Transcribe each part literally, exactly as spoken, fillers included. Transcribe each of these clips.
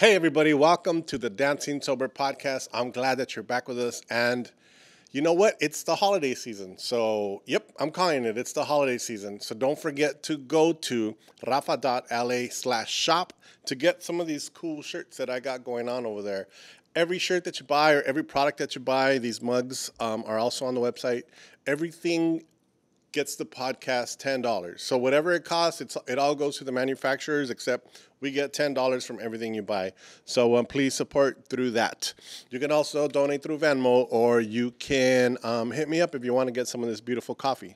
Hey, everybody. Welcome to the Dancing Sober podcast. I'm glad that you're back with us. And you know what? It's the holiday season. So, yep, I'm calling it. It's the holiday season. So don't forget to go to rafa.la slash shop to get some of these cool shirts that I got going on over there. Every shirt that you buy or every product that you buy, these mugs um, are also on the website. Everything gets the podcast ten dollars. So whatever it costs, it's, it all goes to the manufacturers, except we get ten dollars from everything you buy. So um, please support through that. You can also donate through Venmo, or you can um, hit me up if you want to get some of this beautiful coffee.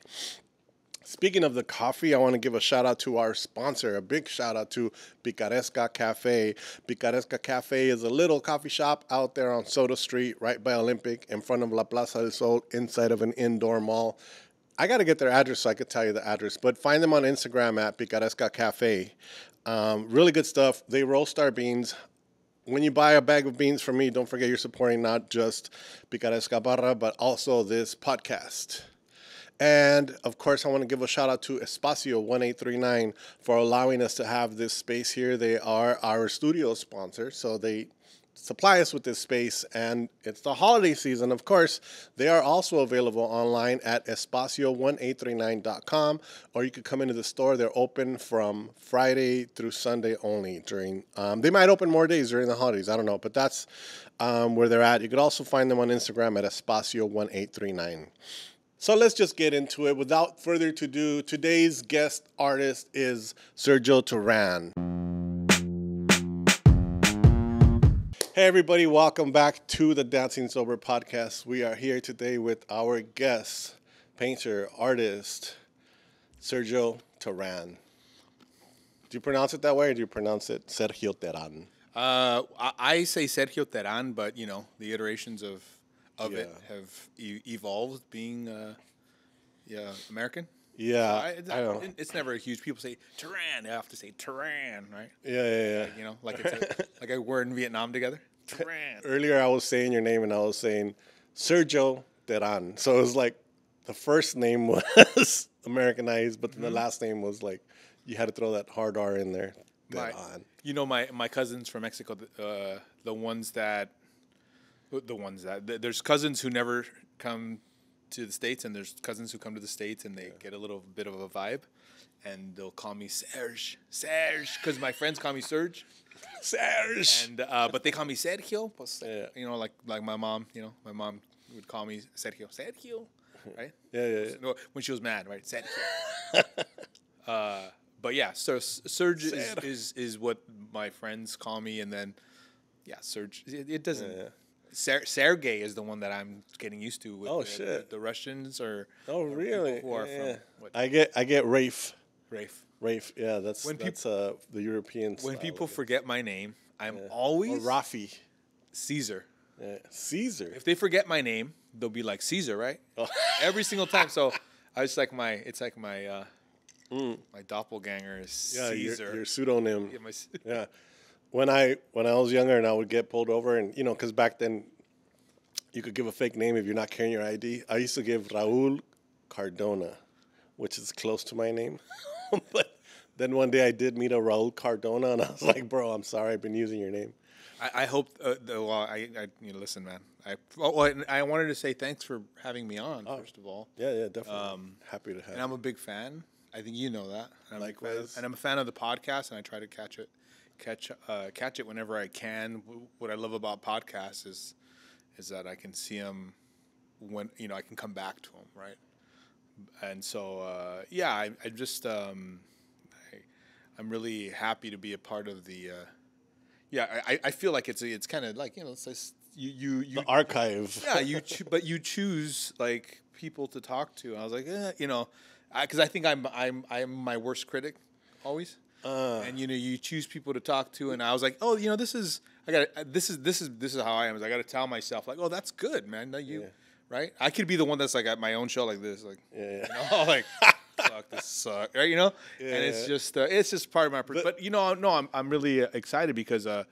Speaking of the coffee, I want to give a shout-out to our sponsor, a big shout-out to Picaresca Cafe. Picaresca Cafe is a little coffee shop out there on Soda Street, right by Olympic, in front of La Plaza del Sol, inside of an indoor mall. I got to get their address so I could tell you the address, but find them on Instagram at Picaresca Cafe. Um, really good stuff. They roast our beans. When you buy a bag of beans from me, don't forget you're supporting not just Picaresca Barra, but also this podcast. And, of course, I want to give a shout-out to Espacio eighteen thirty-nine for allowing us to have this space here. They are our studio sponsor, so they supply us with this space, and it's the holiday season, of course. They are also available online at espacio eighteen thirty-nine dot com, or you could come into the store. They're open from Friday through Sunday only during um, they might open more days during the holidays, I don't know, but that's um, where they're at. You could also find them on Instagram at espacio eighteen thirty-nine. So let's just get into it. Without further ado, today's guest artist is Sergio Teran. Hey, everybody. Welcome back to the Dancing Sober podcast. We are here today with our guest, painter, artist, Sergio Teran. Do you pronounce it that way, or do you pronounce it Sergio Teran? Uh, I say Sergio Teran, but, you know, the iterations of, of yeah. it have e evolved being uh, yeah, American. Yeah, so I, it's, I don't. It's never a huge. People say Teran. I have to say Teran, right? Yeah, yeah, yeah. Like, you know, like it's a, like we're in Vietnam together. Teran. Earlier, I was saying your name, and I was saying Sergio Teran. So it was like the first name was Americanized, but then mm-hmm. the last name was like you had to throw that hard R in there. My, you know, my my cousins from Mexico, uh, the ones that, the ones that there's cousins who never come to the States, and there's cousins who come to the States, and they yeah. get a little bit of a vibe, and they'll call me Serge, Serge, because my friends call me Serge, Serge, and uh, but they call me Sergio, pues, yeah. you know, like like my mom, you know, my mom would call me Sergio, Sergio, right? Yeah, yeah, yeah. When she was mad, right? Sergio. uh, but yeah, so Serge is, is is what my friends call me, and then yeah, Serge. It, it doesn't. Yeah, yeah. Ser Sergey is the one that I'm getting used to with oh, the, shit. The, the Russians or oh really who are yeah. from what? I get I get Rafe Rafe Rafe yeah that's when that's uh, the European when people forget my name I'm yeah. always or Rafi Caesar yeah. Caesar if they forget my name they'll be like Caesar right oh. every single time so I was like my it's like my uh, mm. my doppelganger is yeah, Caesar your, your pseudonym yeah, my, yeah. When I when I was younger and I would get pulled over and, you know, because back then you could give a fake name if you're not carrying your I D. I used to give Raul Cardona, which is close to my name. But then one day I did meet a Raul Cardona and I was like, bro, I'm sorry. I've been using your name. I, I hope, uh, well, I, I you know, listen, man. I, well, I wanted to say thanks for having me on, oh, first of all. Yeah, yeah, definitely. Um, Happy to have you. And I'm a big fan. I think you know that. And likewise. I'm a fan, and I'm a fan of the podcast and I try to catch it. Catch uh, catch it whenever I can. What I love about podcasts is is that I can see them when, you know, I can come back to them, right? And so, uh, yeah, I, I just, um, I, I'm really happy to be a part of the, uh, yeah, I, I feel like it's it's kind of like, you know, it's like you, you, you, the archive. Yeah, you cho but you choose, like, people to talk to. And I was like, eh, you know, because I, I think I'm, I'm, I'm my worst critic always. Uh, and you know you choose people to talk to, and I was like, oh, you know, this is I got this is this is this is how I am. Is I got to tell myself like, oh, that's good, man. No, you, yeah. right? I could be the one that's like at my own show like this, like, yeah, yeah. You know, like, fuck this suck, right? You know, yeah, and it's yeah. just uh, it's just part of my. But, but you know, no, I'm I'm really excited because, uh,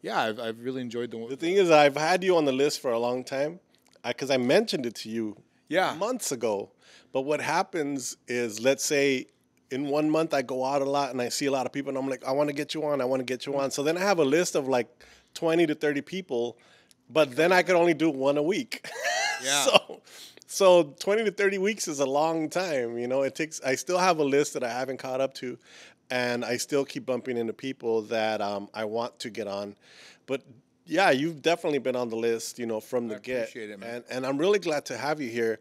yeah, I've I've really enjoyed the. The thing is, I've had you on the list for a long time, because I, I mentioned it to you, yeah, months ago. But what happens is, let's say. in one month I go out a lot and I see a lot of people and I'm like, I want to get you on, I want to get you on. So then I have a list of like twenty to thirty people, but then I could only do one a week. Yeah. so, so twenty to thirty weeks is a long time, you know. It takes, I still have a list that I haven't caught up to, and I still keep bumping into people that um, I want to get on. But yeah, you've definitely been on the list, you know, from the get. I appreciate it, man. And, and I'm really glad to have you here.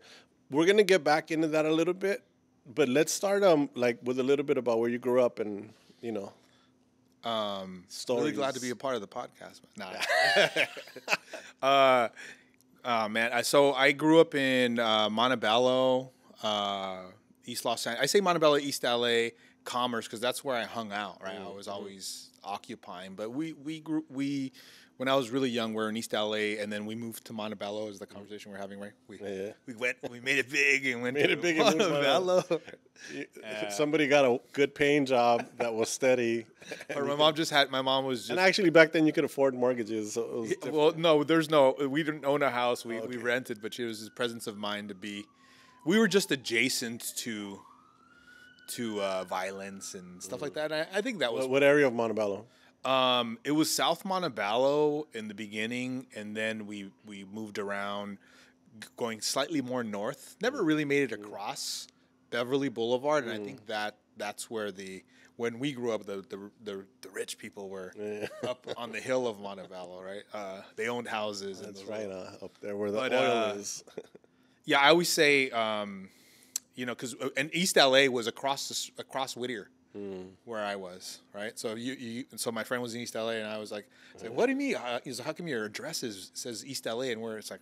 We're going to get back into that a little bit, but let's start um like with a little bit about where you grew up and, you know, um stories. Really glad to be a part of the podcast. Nah. uh uh man, I, so I grew up in uh Montebello, uh East Los Angeles. I say Montebello, East L A, Commerce, cuz that's where I hung out, right? Mm-hmm. I was always occupying, but we we grew we when I was really young, we were in East L A, and then we moved to Montebello, is the conversation we're having, right? We yeah. we went, we made it big and went made to it big Montebello. And uh, somebody got a good paying job that was steady. Or my mom just had, my mom was just... And actually, back then, you could afford mortgages. So it was different. Well, no, there's no, we didn't own a house. We, oh, okay. we rented, but she was this presence of mind to be, we were just adjacent to to uh, violence and stuff mm. like that. And I, I think that was... What, what area of Montebello? Um, it was South Montebello in the beginning, and then we, we moved around, going slightly more north. Never really made it across Beverly Boulevard, and mm. I think that that's where the when we grew up, the the, the, the rich people were yeah. up on the hill of Montebello, right? Uh, they owned houses. That's right, uh, up there where the but, oil uh, is. Yeah, I always say, um, you know, because and East L A was across the, across Whittier. Mm. Where I was, right? So you, you, and so my friend was in East L A, and I was like, I was like, "What do you mean? Uh, he's like, how come your address is, says East L A, and where it's like,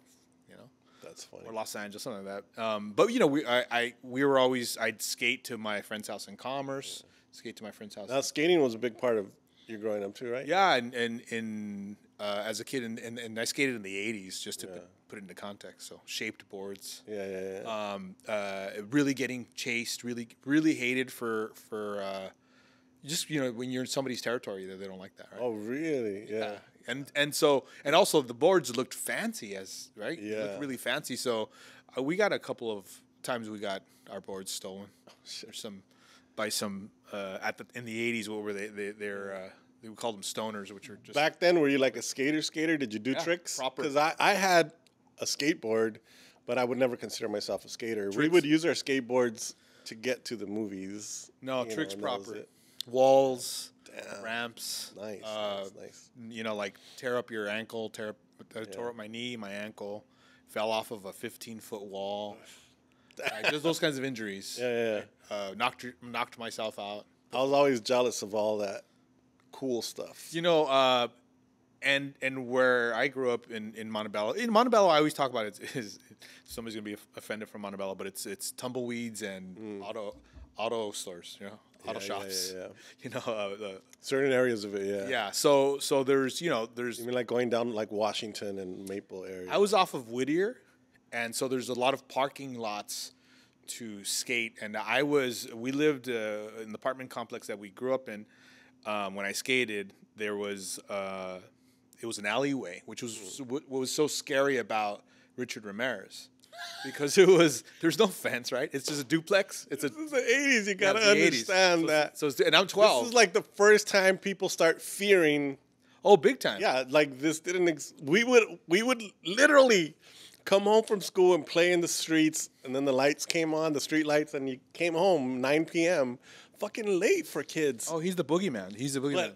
you know, that's funny, or Los Angeles, something like that." Um, but you know, we, I, I, we were always, I'd skate to my friend's house in Commerce, yeah. skate to my friend's house. Now, skating was a big part of your growing up too, right? Yeah, and and, and uh, as a kid, and, and and I skated in the eighties, just to yeah. put, put it into context. So shaped boards. Yeah, yeah, yeah. Um, uh, really getting chased, really, really hated for for uh, just, you know, when you're in somebody's territory, they, they don't like that, right? Oh, really? Yeah. yeah. And and so and also the boards looked fancy, as right? Yeah. They looked really fancy. So uh, we got a couple of times we got our boards stolen. Oh, shit. Or some by some uh, at the in the eighties. What were they? They they're. Uh, They would call them stoners, which are just... Back then, were you like a skater skater? Did you do yeah, tricks? Proper. Because I, I had a skateboard, but I would never consider myself a skater. Tricks. We would use our skateboards to get to the movies. No, tricks know, proper. Walls, damn. Ramps. Nice, uh, nice, nice. You know, like tear up your ankle, tear up, uh, yeah. tore up my knee, my ankle, fell off of a fifteen-foot wall. Like, just those kinds of injuries. Yeah, yeah, yeah. Uh, knocked, knocked myself out. I was always jealous of all that. Cool stuff, you know, uh, and and where I grew up in in Montebello. In Montebello, I always talk about it. Is somebody's gonna be offended from Montebello, but it's it's tumbleweeds and mm. auto auto stores, you know, auto yeah, shops, yeah, yeah, yeah. you know, uh, the, certain areas of it, yeah, yeah. So so there's you know there's you mean like going down like Washington and Maple area. I was off of Whittier, and so there's a lot of parking lots to skate, and I was we lived uh, in the apartment complex that we grew up in. Um, when I skated, there was uh, it was an alleyway, which was what was so scary about Richard Ramirez, because it was there's no fence, right? It's just a duplex. It's a, this is the eighties. You gotta yeah, understand eighties. that. So, so and I'm twelve. This is like the first time people start fearing. Oh, big time. Yeah, like this didn't. Ex we would we would literally come home from school and play in the streets, and then the lights came on, the street lights, and you came home nine P M Fucking late for kids. Oh, he's the boogeyman. He's the boogeyman.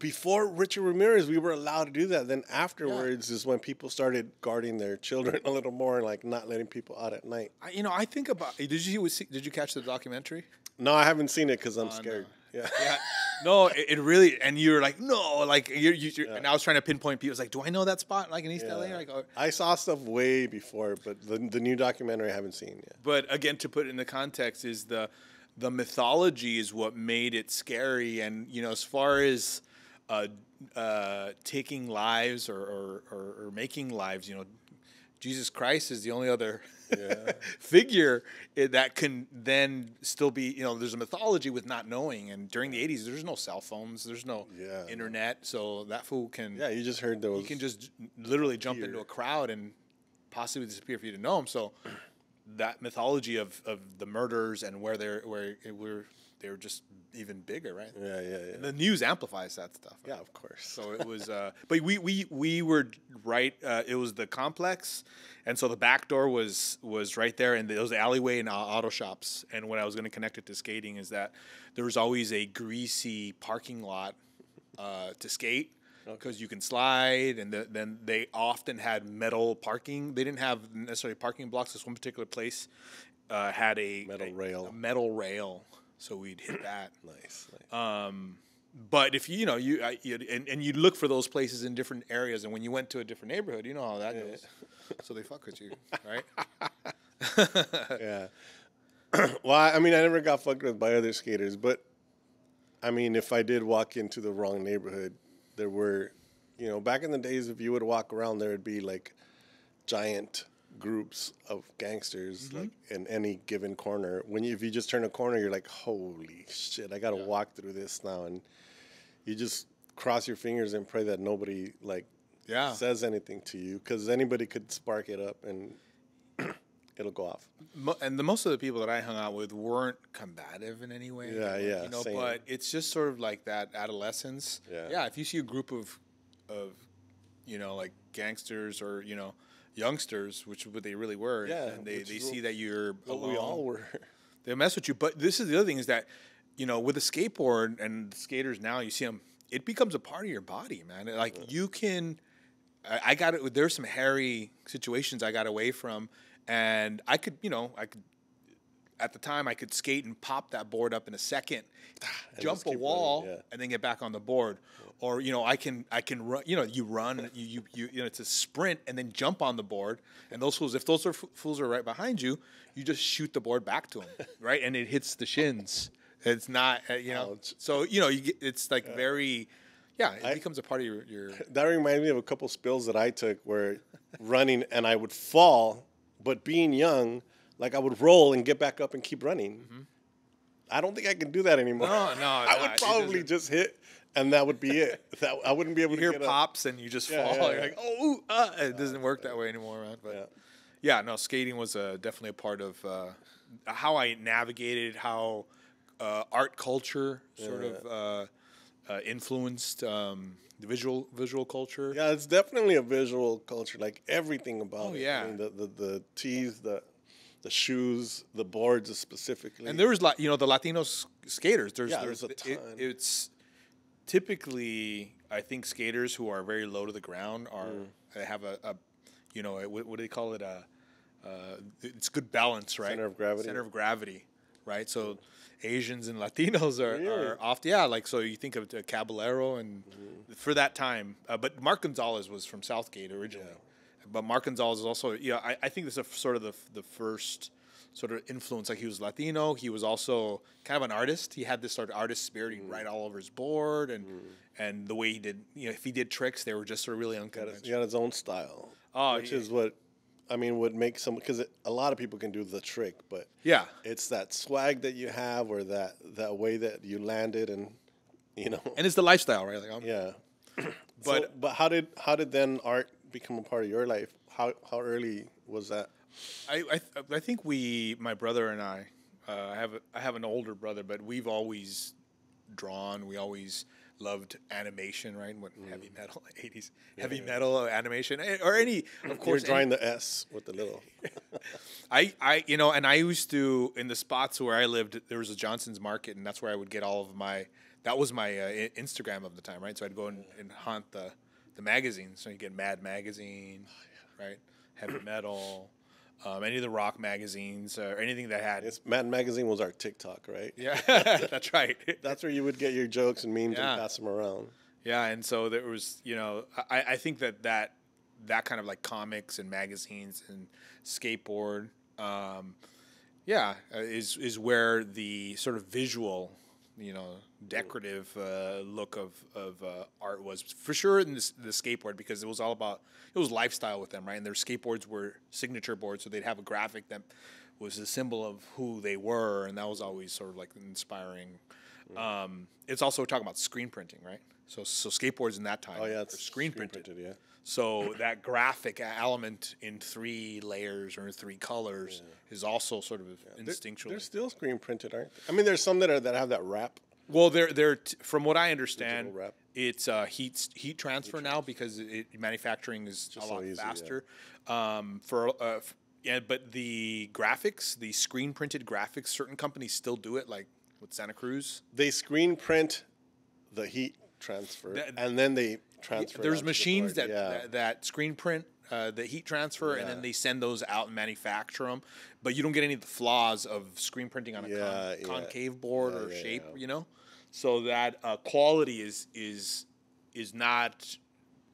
Before Richard Ramirez, we were allowed to do that. Then afterwards yeah. is when people started guarding their children a little more, like not letting people out at night. I, you know, I think about. Did you did you catch the documentary? No, I haven't seen it because I'm uh, scared. No. Yeah. yeah. No, it, it really. And you're like, no, like you're. you're, you're yeah. And I was trying to pinpoint people. I was like, do I know that spot? Like in East yeah. L A? Like, oh. I saw stuff way before, but the the new documentary I haven't seen yet. But again, to put it in the context, is the. The mythology is what made it scary, and you know, as far as uh, uh, taking lives or, or, or, or making lives, you know, Jesus Christ is the only other yeah. figure that can then still be. You know, there's a mythology with not knowing, and during the eighties, there's no cell phones, there's no yeah. internet, so that fool can. Yeah, you just heard those. He can just literally jump here. into a crowd and possibly disappear if you didn't know him. So. that mythology of, of the murders and where they're where it were they were just even bigger, right? Yeah, yeah, yeah. And the news amplifies that stuff. Yeah, right? Of course. So it was, uh, but we we we were right. Uh, it was the complex, and so the back door was was right there, and there was the alleyway and auto shops. And what I was going to connect it to skating is that there was always a greasy parking lot uh, to skate. Because you can slide, and the, then they often had metal parking. They didn't have necessarily parking blocks. This one particular place uh, had a metal a, rail. A metal rail, so we'd hit that. Nice. nice. Um, but if you, you know, you, I, you and and you look for those places in different areas, and when you went to a different neighborhood, you know how that yeah. goes. So they fuck with you, right? Yeah. Well, I mean, I never got fucked with by other skaters, but I mean, if I did walk into the wrong neighborhood. There were, you know, back in the days, if you would walk around, there would be, like, giant groups of gangsters mm-hmm. like in any given corner. When you, if you just turn a corner, you're like, holy shit, I got to yeah. walk through this now. And you just cross your fingers and pray that nobody, like, yeah. says anything to you. Because anybody could spark it up and it'll go off. Mo and the most of the people that I hung out with weren't combative in any way. Yeah, yeah. You know, same. But it's just sort of like that adolescence. Yeah. Yeah. If you see a group of, of, you know, like gangsters or you know, youngsters, which what they really were. Yeah. And they they see that you're alone. We all were. They mess with you. But this is the other thing is that, you know, with a skateboard and the skaters now, you see them. It becomes a part of your body, man. Like yeah. you can. I, I got it. There's some hairy situations I got away from. And I could, you know, I could, at the time, I could skate and pop that board up in a second, and jump a wall, running, yeah. and then get back on the board. Yeah. Or, you know, I can, I can run, you know, you run, you, you, you, you know, it's a sprint and then jump on the board. And those fools, if those are f fools are right behind you, you just shoot the board back to them, right? And it hits the shins. It's not, uh, you know, Ouch. so, you know, you get, it's like yeah. very, yeah, it I, becomes a part of your, your. That reminds me of a couple spills that I took where running and I would fall. But being young, like I would roll and get back up and keep running. Mm-hmm. I don't think I can do that anymore. No, no, I would no, probably just hit, and that would be it. That I wouldn't be able you to hear get pops, up. And you just yeah, fall. Yeah, You're yeah. like, oh, ooh, uh, it doesn't work that way anymore, man. But yeah, yeah no, skating was uh, definitely a part of uh, how I navigated how uh, art culture sort yeah. of uh, uh, influenced. Um, The visual visual culture. Yeah, it's definitely a visual culture. Like everything about oh, it. Yeah. I mean, the, the the tees, the the shoes, the boards specifically. And there was like you know the Latino skaters. There's yeah, there's, there's a ton. It, it's typically I think skaters who are very low to the ground are mm. they have a, a you know a, what do they call it a uh, it's good balance right center of gravity center of gravity right so. Asians and Latinos are, really? are off. Yeah, like, so you think of uh, Caballero and mm-hmm. for that time. Uh, but Mark Gonzalez was from Southgate originally. Yeah. But Mark Gonzalez is also, you know, I, I think this is a, sort of the, the first sort of influence. Like, he was Latino. He was also kind of an artist. He had this sort of artist spirit. Mm-hmm. He'd write all over his board. And mm-hmm. and the way he did, you know, if he did tricks, they were just sort of really unconventional. He had his own style, oh, which yeah. is what. I mean, would make some because a lot of people can do the trick, but yeah, it's that swag that you have or that that way that you landed, and you know, and it's the lifestyle, right? Like, I'm, yeah, but so, but how did how did then art become a part of your life? How how early was that? I I, th I think we, my brother and I, uh, I have a, I have an older brother, but we've always drawn. We always. Loved animation, right? What mm. heavy metal, eighties yeah, heavy yeah. metal animation, or any. Of course, you're drawing the S with the little. I, I, you know, and I used to in the spots where I lived. There was a Johnson's Market, and that's where I would get all of my. That was my uh, Instagram of the time, right? So I'd go and, and haunt the, the magazines. So you get Mad Magazine, oh, yeah. right? Heavy metal. Um, any of the rock magazines or anything that had. It's, Mad Magazine was our TikTok, right? Yeah, that's right. That's where you would get your jokes and memes yeah. and pass them around. Yeah, and so there was, you know, I, I think that, that that kind of like comics and magazines and skateboard, um, yeah, is, is where the sort of visual, you know, decorative uh, look of, of uh, art was. For sure in this, the skateboard because it was all about, it was lifestyle with them, right? And their skateboards were signature boards, so they'd have a graphic that was a symbol of who they were, and that was always sort of like inspiring. Um, it's also talking about screen printing, right? So so skateboards in that time oh, yeah, were screen, screen printed. printed yeah. So that graphic element in three layers or in three colors yeah. is also sort of yeah. instinctual. They're, they're still screen printed, aren't they? I mean, there's some that are that have that wrap. Well, they're they're t from what I understand, it's uh, heat heat transfer heat now transfer. because it, manufacturing is just a lot so easy, faster. Yeah. Um, for uh, f yeah, but the graphics, the screen printed graphics, certain companies still do it, like with Santa Cruz. They screen print the heat transfer, that, and then they transfer. Yeah, there's machines the that, yeah. that that screen print. Uh, the heat transfer, yeah. and then they send those out and manufacture them, but you don't get any of the flaws of screen printing on a yeah, con yeah. concave board yeah, or yeah, shape, yeah. you know. So that uh, quality is is is not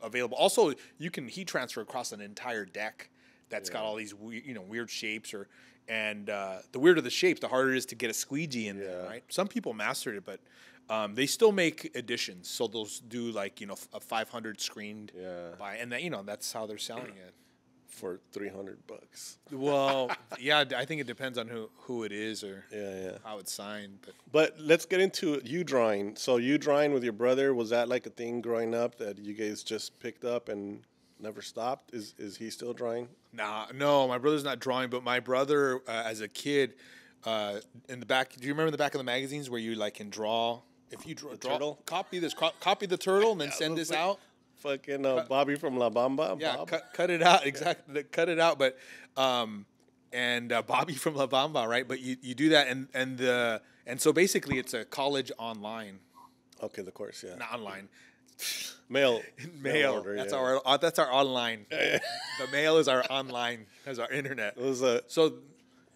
available. Also, you can heat transfer across an entire deck that's yeah. got all these we you know weird shapes, or and uh, the weirder the shapes, the harder it is to get a squeegee in yeah. there, right? Some people mastered it, but. Um, they still make editions, so they'll do like you know a five hundred screened yeah. by, and that you know that's how they're selling it for three hundred bucks. Well, yeah, I think it depends on who who it is or yeah, yeah. how it's signed. But but let's get into you drawing. So you drawing with your brother, was that like a thing growing up that you guys just picked up and never stopped? Is is he still drawing? Nah, no, my brother's not drawing, but my brother uh, as a kid uh, in the back. Do you remember in the back of the magazines where you like can draw? If you draw, draw copy this, co copy the turtle, and then yeah, send this like out. Fucking uh, Bobby from La Bamba. Yeah, Bob. cut, cut it out. Exactly, cut it out. But um, and uh, Bobby from La Bamba, right? But you, you do that, and and the and so basically, it's a college online. Okay, the course, yeah. Not online. Mail, mail. Order, that's yeah. our uh, that's our online. The mail is our online, is our internet. It was a so.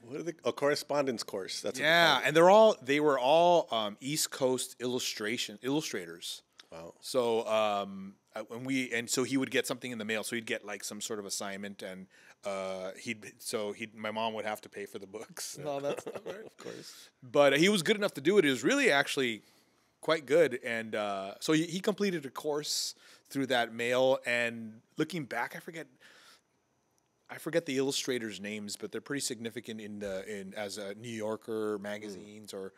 What are they, a correspondence course. That's yeah, and they're all they were all um, East Coast illustration illustrators. Wow. So um, when we and so he would get something in the mail. So he'd get like some sort of assignment, and uh, he'd so he my mom would have to pay for the books and all that stuff. Right? Of course. But he was good enough to do it. It was really actually quite good, and uh, so he, he completed a course through that mail. And looking back, I forget. I forget the illustrators' names, but they're pretty significant in the in as a New Yorker magazines mm. or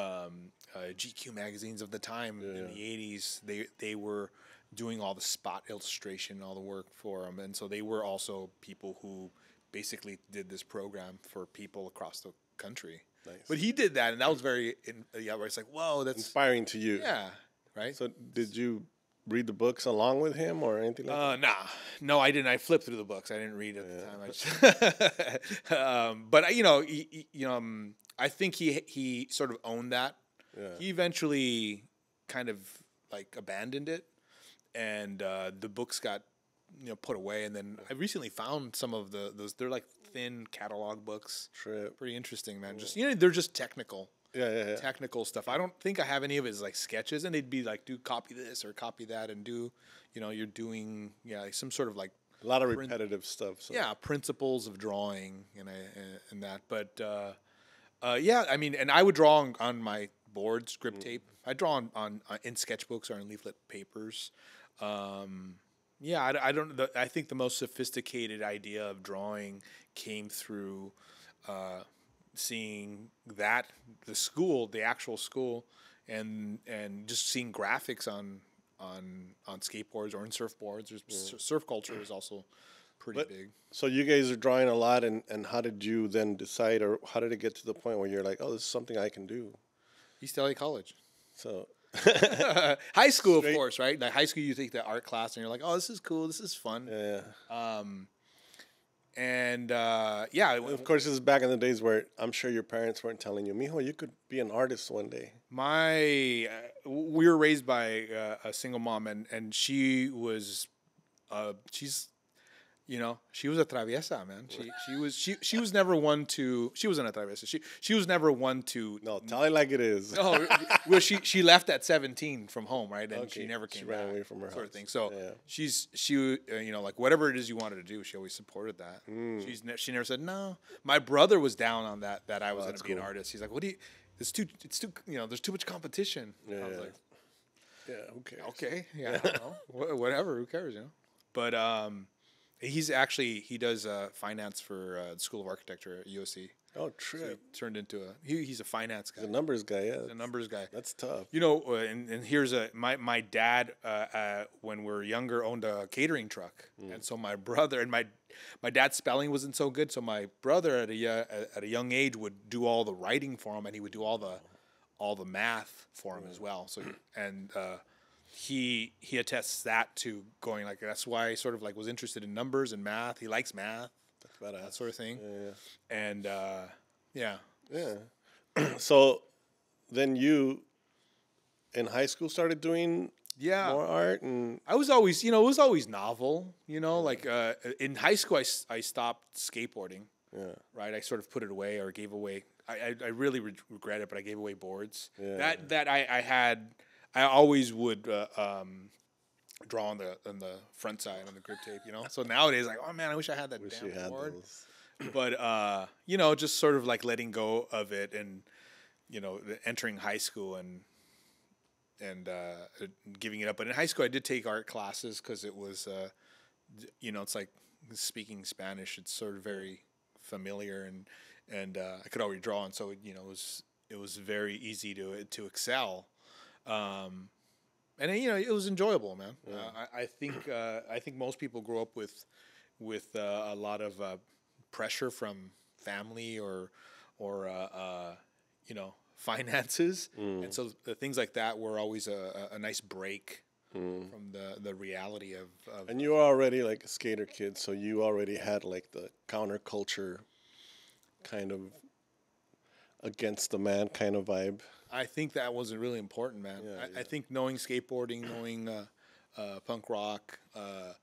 um, uh, G Q magazines of the time yeah. in the eighties. They they were doing all the spot illustration, all the work for them, and so they were also people who basically did this program for people across the country. Nice. But he did that, and that was very in, yeah. Where it's like, whoa, that's inspiring to you. Yeah, right. So did you? Read the books along with him or anything like uh, that? Nah. No, I didn't. I flipped through the books. I didn't read at yeah. the time. I just um, but, I, you know, he, he, you know um, I think he he sort of owned that. Yeah. He eventually kind of, like, abandoned it, and uh, the books got, you know, put away. And then I recently found some of the those. They're, like, thin catalog books. True. Pretty interesting, man. Cool. Just, you know, they're just technical. Yeah, yeah, yeah, technical stuff. I don't think I have any of his like sketches, and they'd be like, "Do copy this or copy that," and do, you know, you're doing yeah like, some sort of like a lot of repetitive stuff. So. Yeah, principles of drawing and I, and that. But uh, uh, yeah, I mean, and I would draw on, on my board script mm. tape. I draw on, on uh, in sketchbooks or in leaflet papers. Um, yeah, I, I don't. The, I think the most sophisticated idea of drawing came through. Uh, seeing that the school the actual school and and just seeing graphics on on on skateboards or in surfboards. Yeah. Surf culture is also pretty but, big. So you guys are drawing a lot, and and how did you then decide, or how did it get to the point where you're like, oh, this is something I can do? East L A College. So high school. Straight. Of course, right? Like high school, you take the art class and you're like, oh, this is cool, this is fun. Yeah. um And, uh, yeah. Of course, this is back in the days where I'm sure your parents weren't telling you, mijo, you could be an artist one day. My, uh, we were raised by uh, a single mom, and, and she was, uh, she's, you know, she was a traviesa, man. She, she was, she, she was never one to, she wasn't a traviesa. She, she was never one to. No, tell it like it is. No, well, she, she left at seventeen from home, right? And okay. she never came she ran back, away from her sort house. Of thing. So yeah. she's, she, uh, you know, like whatever it is you wanted to do, she always supported that. Mm. She's, ne she never said, no, my brother was down on that, that I was oh, going to be cool. an artist. He's like, what do you, it's too, it's too, you know, there's too much competition. Yeah. I was like, yeah, who cares? Okay. Yeah. I don't know. Whatever. Who cares? You know, but, um, He's actually, he does uh, finance for uh, the School of Architecture at U S C. Oh, true. So he turned into a, he, he's a finance guy. He's a numbers guy, yeah. He's a numbers guy. That's tough. You know, uh, and, and here's a, my, my dad, uh, uh, when we were younger, owned a catering truck. Mm. And so my brother, and my my dad's spelling wasn't so good, so my brother at a, uh, at a young age would do all the writing for him, and he would do all the, all the math for him mm. as well. So, and, uh, He he attests that to going like that's why I sort of like was interested in numbers and math. He likes math, that's that sort of thing. Yeah, yeah. And uh, yeah, yeah. So then you in high school started doing yeah more art, and I was always you know it was always novel. You know, like uh, in high school I, I stopped skateboarding. Yeah, right. I sort of put it away or gave away. I I, I really re regret it, but I gave away boards. Yeah. That that I I had. I always would uh, um, draw on the on the front side on the grip tape, you know. So nowadays, like, oh man, I wish I had that wish damn board. But uh, you know, just sort of like letting go of it, and you know, entering high school and and uh, giving it up. But in high school, I did take art classes because it was, uh, you know, it's like speaking Spanish. It's sort of very familiar, and and uh, I could already draw, and so it, you know, it was it was very easy to to excel. Um, and you know it was enjoyable, man. Yeah. Uh, I, I think uh, I think most people grow up with with uh, a lot of uh, pressure from family or or uh, uh, you know finances, mm. and so the things like that were always a, a nice break mm. from the the reality of, of. And you were already like a skater kid, so you already had like the counterculture kind of against the man kind of vibe. I think that wasn't really important, man. Yeah, I, yeah. I think knowing skateboarding, knowing uh, uh, punk rock, uh,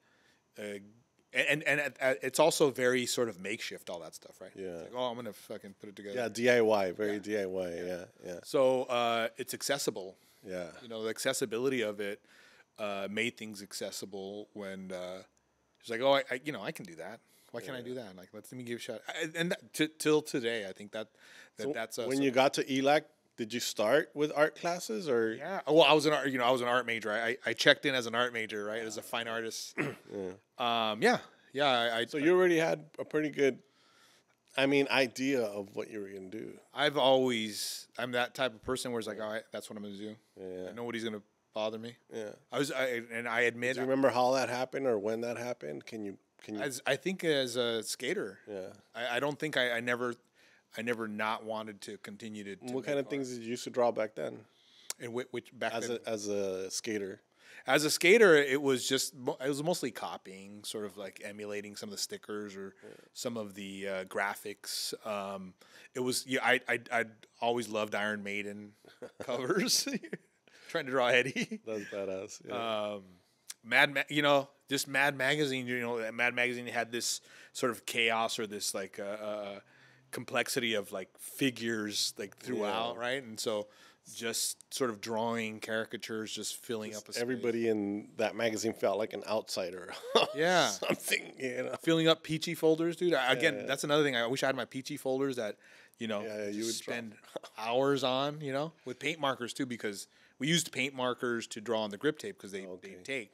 uh, and and at, at, it's also very sort of makeshift, all that stuff, right? Yeah. It's like, oh, I'm gonna fucking put it together. Yeah, D I Y, very yeah. D I Y. Yeah, yeah. yeah. So uh, it's accessible. Yeah. You know, the accessibility of it uh, made things accessible when uh, it's like, oh, I, I, you know, I can do that. Why can't yeah. I do that? Like, let's let me give it a shot. I, and that, t till today, I think that, that so that's when you got to E L A C. Did you start with art classes or? Yeah, well, I was an art, you know, I was an art major. I, I checked in as an art major, right? As a fine artist. yeah. Um, yeah, yeah. I, I, so you already had a pretty good, I mean, idea of what you were gonna do. I've always, I'm that type of person where it's like, all right, that's what I'm gonna do. Yeah. Nobody's gonna bother me. Yeah. I was, I, and I admit. Do you remember how that happened or when that happened? Can you, can you? As, I think as a skater. Yeah. I, I don't think I, I never. I never not wanted to continue to. to what kind of art. Things did you used to draw back then? And which, which back as then? A, as a skater, as a skater, it was just it was mostly copying, sort of like emulating some of the stickers or yeah. some of the uh, graphics. Um, it was yeah, I I I always loved Iron Maiden covers, trying to draw Eddie. That's badass. Yeah. Um, Mad, Ma you know, just Mad Magazine. You know, Mad Magazine had this sort of chaos or this like. Uh, uh, complexity of like figures like throughout yeah. right and so just sort of drawing caricatures just filling just up a space. Everybody in that magazine felt like an outsider yeah something you know filling up peachy folders dude I, yeah, again yeah. that's another thing I wish I had my peachy folders that you know yeah, yeah, you would spend hours on you know with paint markers too because we used paint markers to draw on the grip tape because they, okay. they take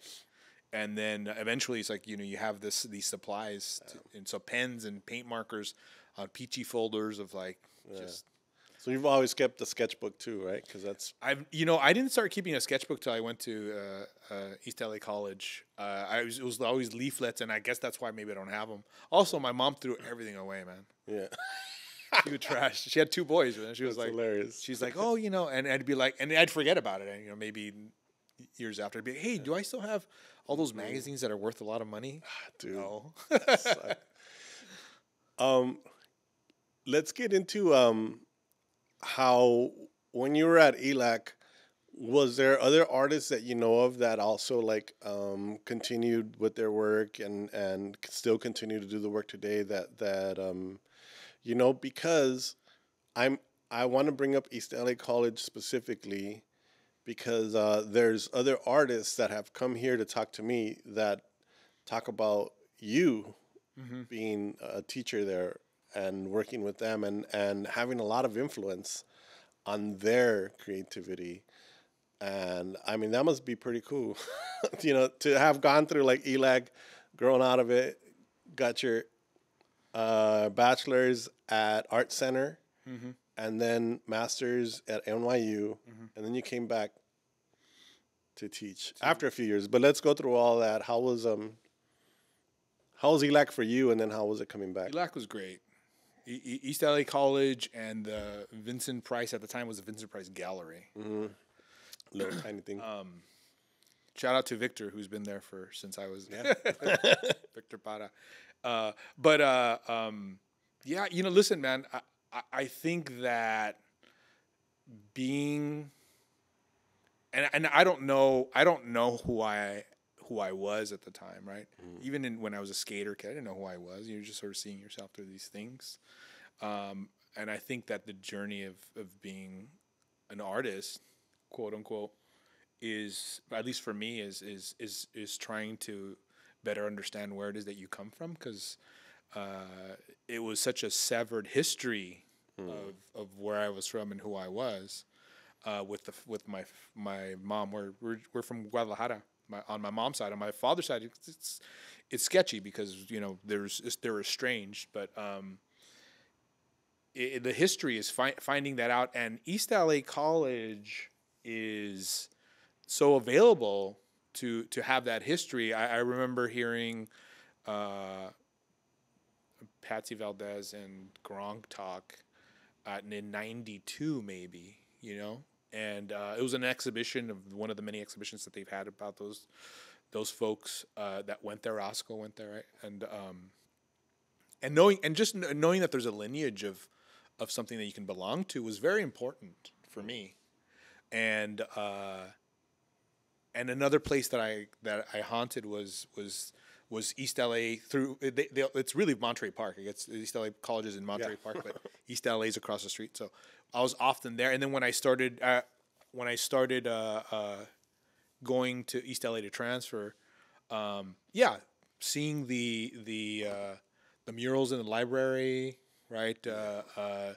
and then eventually it's like you know you have this these supplies to, um, and so pens and paint markers on peachy folders of like yeah. just. So you've always kept the sketchbook too, right? Because that's I've you know I didn't start keeping a sketchbook till I went to uh, uh, East L A College. Uh, I was it was always leaflets, and I guess that's why maybe I don't have them. Also, my mom threw everything away, man. Yeah, she would trash. She had two boys, and she was that's like, hilarious. She's like, oh, you know, and I'd be like, and I'd forget about it, and you know maybe years after, I'd be like, hey, yeah. do I still have all those magazines that are worth a lot of money? Dude, no. um. Let's get into um, how, when you were at E L A C, was there other artists that you know of that also like um, continued with their work and, and still continue to do the work today that, that um, you know, because I'm, I want to bring up East L A College specifically because uh, there's other artists that have come here to talk to me that talk about you mm-hmm. being a teacher there. And working with them and, and having a lot of influence on their creativity. And, I mean, that must be pretty cool, you know, to have gone through, like, E L A C, grown out of it, got your uh, bachelor's at Art Center, mm-hmm. and then master's at N Y U, mm-hmm. and then you came back to teach so, after a few years. But let's go through all that. How was um, how was E L A C for you, and then how was it coming back? E L A C was great. E East L A. College and the Vincent Price at the time was the Vincent Price Gallery. Mm-hmm. Little tiny thing. Um, shout out to Victor, who's been there for since I was yeah. Victor Para. Uh, but uh, um, yeah, you know, listen, man, I, I, I think that being and and I don't know, I don't know who I who I was at the time, right? Mm. Even in, when I was a skater kid, I didn't know who I was. You're just sort of seeing yourself through these things, um, and I think that the journey of of being an artist, quote unquote, is, at least for me, is is is is trying to better understand where it is that you come from, because uh, it was such a severed history mm. of of where I was from and who I was. Uh, with the with my my mom, we're we're, we're from Guadalajara. My, on my mom's side, on my father's side, it's, it's it's sketchy because you know there's it's, they're estranged, but um, it, it, the history is fi finding that out. And East L A College is so available to to have that history. I, I remember hearing uh, Patssi Valdez and Gronk talk uh, in ninety-two, maybe, you know. And uh, it was an exhibition of one of the many exhibitions that they've had about those those folks uh, that went there. Oscar went there, right? And um, and knowing and just knowing that there's a lineage of of something that you can belong to was very important for me. And uh, and another place that I that I haunted was was was East L A through. They, they, it's really Monterey Park. I guess East L A College is in Monterey yeah. Park, but East L A is across the street. So I was often there, and then when I started, uh, when I started uh, uh, going to East L A to transfer, um, yeah, seeing the the uh, the murals in the library, right, uh, uh,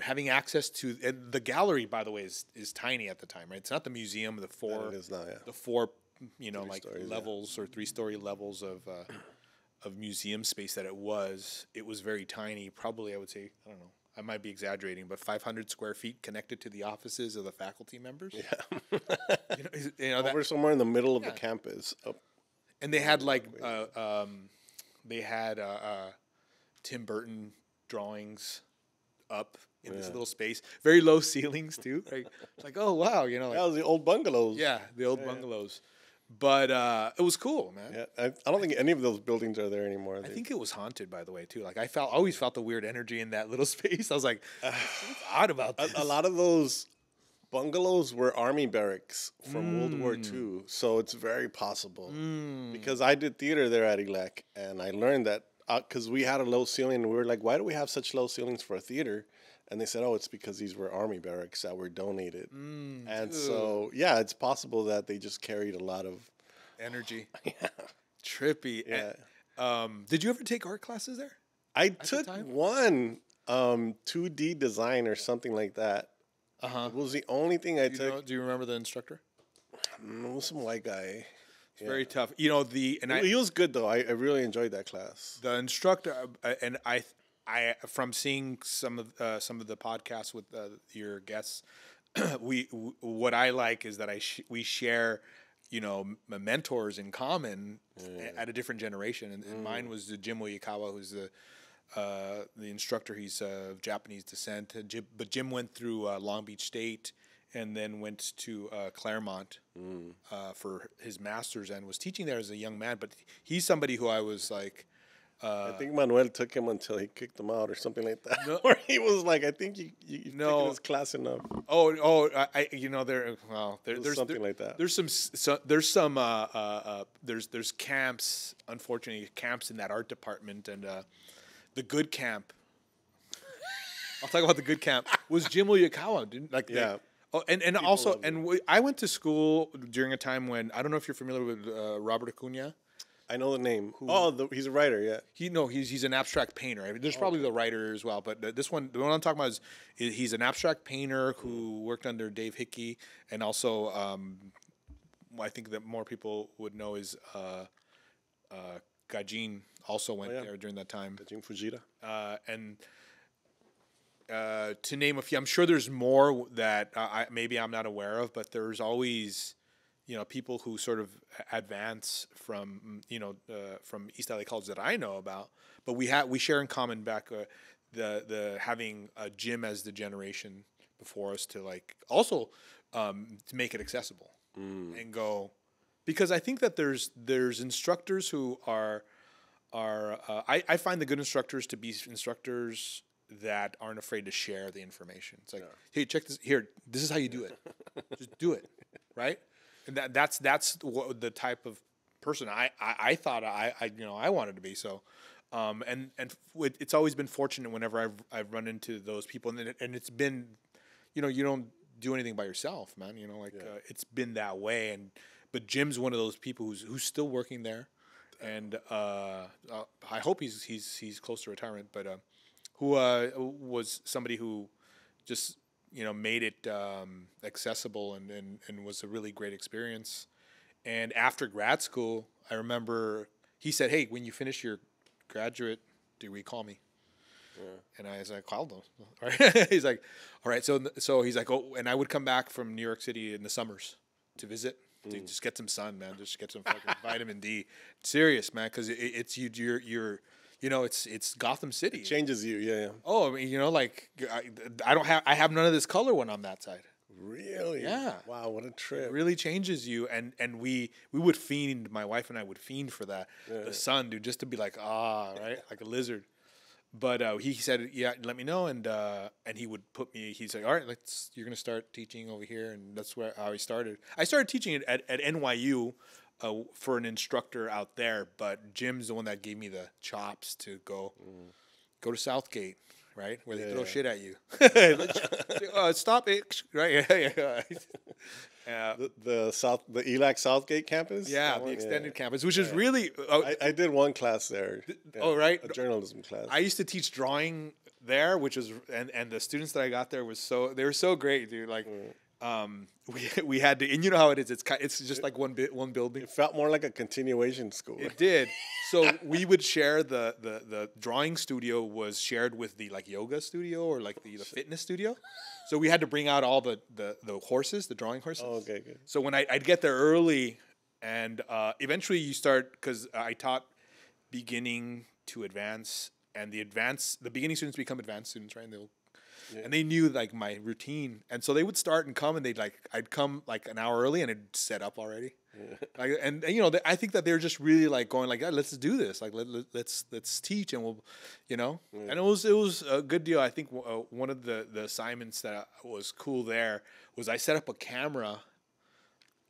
having access to and the gallery. By the way, is is tiny at the time, right? It's not the museum, the four, not, yeah. the four, you know, three like stories, levels yeah. or three story levels of uh, of museum space that it was. It was very tiny. Probably, I would say, I don't know. I might be exaggerating, but five hundred square feet connected to the offices of the faculty members. Yeah, you know, you know, that, over somewhere in the middle of yeah. the campus. Oh. And they had like, uh, um, they had uh, uh, Tim Burton drawings up in yeah. this little space. Very low ceilings too. Like, it's like, oh wow, you know, like, that was the old bungalows. Yeah, the old yeah, bungalows. Yeah. But uh, it was cool, man. Yeah, I, I don't think any of those buildings are there anymore. I think it was haunted, by the way, too. Like I felt, always felt the weird energy in that little space. I was like, uh, what's odd about this? A, a lot of those bungalows were army barracks from mm. World War Two, so it's very possible. Mm. Because I did theater there at E L A C, and I learned that because uh, we had a low ceiling, and we were like, why do we have such low ceilings for a theater? And they said, oh, it's because these were army barracks that were donated. Mm, and ew. So, yeah, it's possible that they just carried a lot of energy. Oh, yeah. Trippy. Yeah. And, um, did you ever take art classes there? I took the one um, two D design or something like that. Uh-huh. It was the only thing I do took. Know, do you remember the instructor? It was some white guy. It's yeah. very tough. You know, the. And it, I, he was good, though. I, I really enjoyed that class. The instructor, and I. I, from seeing some of uh, some of the podcasts with uh, your guests, we w what I like is that I sh we share, you know, m mentors in common mm. at a different generation. And, and mm. mine was the Jim Oyakawa, who's the uh, the instructor. He's uh, of Japanese descent, uh, Jim, but Jim went through uh, Long Beach State and then went to uh, Claremont mm. uh, for his master's and was teaching there as a young man. But he's somebody who I was like. Uh, I think Manuel took him until he kicked him out or something like that. No, or he was like, I think you, you, you've no, taken this class enough. Oh, oh, I, I you know, there, well, there, there's something there, like that. There's some, so, there's some, uh, uh, uh, there's, there's camps, unfortunately, camps in that art department. And uh, the good camp, I'll talk about the good camp, was Jim Oyakawa, didn't like yeah. that. Oh, and, and also, and we, I went to school during a time when, I don't know if you're familiar with uh, Robert Acuna. I know the name. Who? Oh, the, he's a writer, yeah. He no, he's he's an abstract painter. I mean, there's oh, probably okay. the writer as well, but this one, the one I'm talking about is, is he's an abstract painter who worked under Dave Hickey, and also um, I think that more people would know is uh, uh, Gajin also went oh, yeah. there during that time. Gajin Fujita. Uh, and uh, to name a few, I'm sure there's more that uh, I, maybe I'm not aware of, but there's always, you know, people who sort of advance from, you know, uh, from East L A College that I know about. But we have we share in common back uh, the the having a gym as the generation before us to like also um, to make it accessible mm. and go. Because I think that there's there's instructors who are are uh, I, I find the good instructors to be instructors that aren't afraid to share the information. It's like, yeah. hey, check this here. This is how you do it. Just do it, right? And that that's that's what the type of person I, I, I thought I, I you know I wanted to be. So, um, and and it's always been fortunate whenever I've I've run into those people, and it, and it's been, you know, you don't do anything by yourself, man. You know, like yeah. uh, it's been that way and. But Jim's one of those people who's who's still working there, and uh, uh, I hope he's he's he's close to retirement. But uh, who uh, was somebody who just you know made it um, accessible and, and and was a really great experience. And after grad school, I remember he said, "Hey, when you finish your graduate degree, call me." Yeah. And I was like, "Called him." He's like, "All right." So so he's like, "Oh," and I would come back from New York City in the summers to visit. Dude, just get some sun, man. Just get some fucking vitamin D. Serious, man, because it, it's you. You're, you're, you know, it's it's Gotham City. It changes you, yeah. yeah. Oh, I mean, you know, like I, I don't have, I have none of this color when I'm that side. Really? Yeah. Wow, what a trip. It really changes you, and and we we would fiend. My wife and I would fiend for that, yeah. the sun, dude, just to be like ah, right, like a lizard. But uh, he said, yeah, let me know, and uh, and he would put me. He's like, all right, let's. You're gonna start teaching over here, and that's where how he started. I started teaching at at N Y U uh, for an instructor out there, but Jim's the one that gave me the chops to go mm. go to Southgate, right, where yeah, they throw yeah. shit at you. uh, stop it, right? Uh, the, the south, the E L A C Southgate campus. Yeah, the extended yeah. campus, which yeah. is really. Uh, I, I did one class there. Th yeah, oh right, a journalism class. I used to teach drawing there, which was and and the students that I got there was so they were so great, dude. Like, mm. um, we we had to, and you know how it is. It's it's just it, like one bit one building. It felt more like a continuation school. It did. So we would share the the the drawing studio was shared with the like yoga studio or like the, the fitness studio. So we had to bring out all the, the, the horses, the drawing horses. Oh, okay, good. So when I, I'd get there early, and uh, eventually you start, because I taught beginning to advance, and the advanced, the beginning students become advanced students, right? And, they'll, yeah. and they knew like my routine. And so they would start and come, and they'd like, I'd come like an hour early, and I'd set up already. Yeah. Like, and, and, you know, they, I think that they were just really like going like, yeah, let's do this. Like, let, let, let's, let's teach, and we'll, you know, yeah. and it was, it was a good deal. I think uh, one of the, the assignments that was cool there was I set up a camera,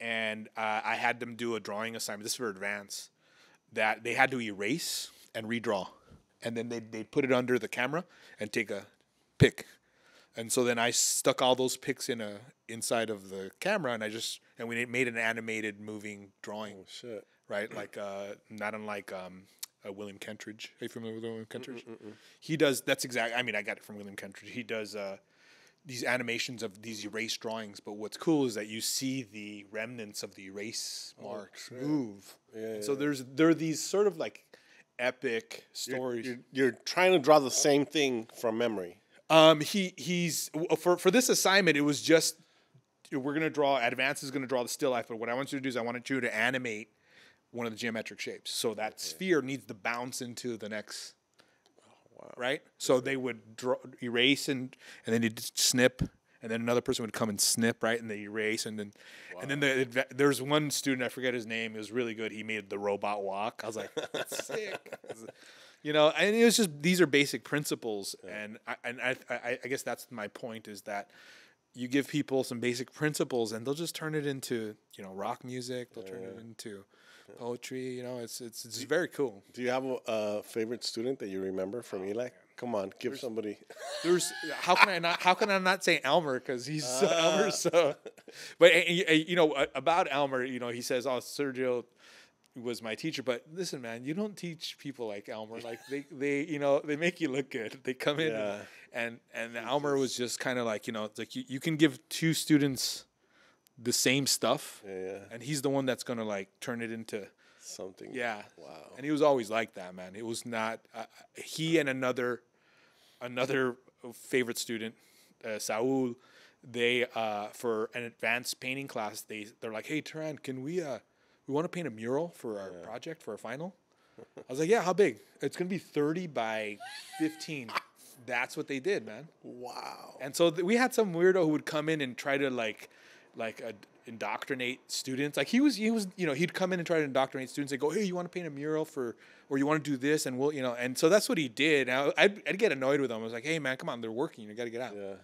and uh, I had them do a drawing assignment. This is for advance, that they had to erase and redraw. And then they'd, they'd put it under the camera and take a pic. And so then I stuck all those pics in a inside of the camera, and I just and we made an animated moving drawing. Oh shit! Right, like uh, not unlike um, uh, William Kentridge. Are you familiar with William Kentridge? Mm -mm -mm. He does. That's exactly. I mean, I got it from William Kentridge. He does uh, these animations of these erased drawings. But what's cool is that you see the remnants of the erase marks oh, move. Yeah, yeah, so there's there are these sort of like epic stories. You're, you're, you're trying to draw the same thing from memory. Um, he, he's, for, for this assignment, it was just, we're going to draw, Advance is going to draw the still life, but what I want you to do is I want you to animate one of the geometric shapes. So that okay. sphere needs to bounce into the next, oh, wow. right? So yeah. they would draw, erase, and, and then you'd snip, and then another person would come and snip, right? And they erase, and then, wow. and then the, there's one student, I forget his name, he was really good, he made the robot walk. I was like, that's sick. You know, and it was just these are basic principles, yeah. and I and I, I I guess that's my point is that you give people some basic principles, and they'll just turn it into you know rock music. They'll yeah. turn it into poetry. You know, it's it's it's very cool. Do you have a uh, favorite student that you remember from E L A C? Man. Come on, give there's, somebody. There's how can I not how can I not say Elmer because he's uh. Elmer so. But you know about Elmer, you know he says, "Oh, Sergio was my teacher," but listen, man, you don't teach people like Elmer. Like they, they, you know, they make you look good. They come in, yeah. and and, and Elmer was just kind of like, you know, like you, you can give two students the same stuff. Yeah, yeah. And he's the one that's going to, like, turn it into something. Yeah. Wow. And he was always like that, man. It was not uh, – he and another another favorite student, uh, Saul, they uh, – for an advanced painting class, they, they're like, hey, Teran, can we uh, – we want to paint a mural for our yeah. project, for our final. I was like, yeah, how big? It's going to be thirty by fifteen. That's what they did, man. Wow. And so th we had some weirdo who would come in and try to, like, like uh, indoctrinate students. Like, he was, he was, you know, he'd come in and try to indoctrinate students. They'd go, hey, you want to paint a mural for, or you want to do this? And we'll, you know, and so that's what he did. And I, I'd, I'd get annoyed with him. I was like, hey, man, come on, they're working. You got to get out. Yeah.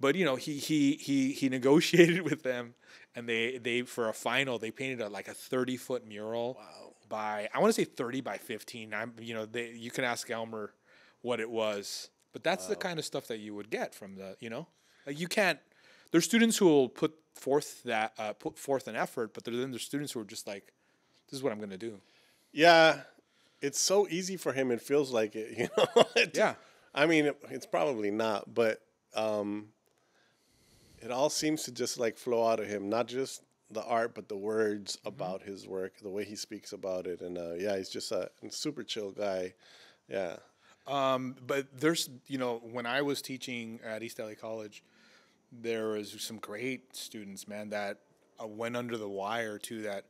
But, you know, he, he, he, he negotiated with them. And they, they, for a final, they painted a, like a thirty foot mural. Wow. By, I want to say thirty by fifteen. I'm, you know, they, you can ask Elmer what it was. But that's wow. the kind of stuff that you would get from the, you know, like you can't. There's students who will put forth that uh, put forth an effort, but then there's students who are just like, "This is what I'm going to do." Yeah, it's so easy for him. It feels like it, you know. Yeah, I mean, it, it's probably not, but um, it all seems to just like flow out of him. Not just the art, but the words mm-hmm. about his work, the way he speaks about it, and uh, yeah, he's just a super chill guy. Yeah. Um, but there's, you know, when I was teaching at East L A College, there was some great students, man, that uh, went under the wire too, that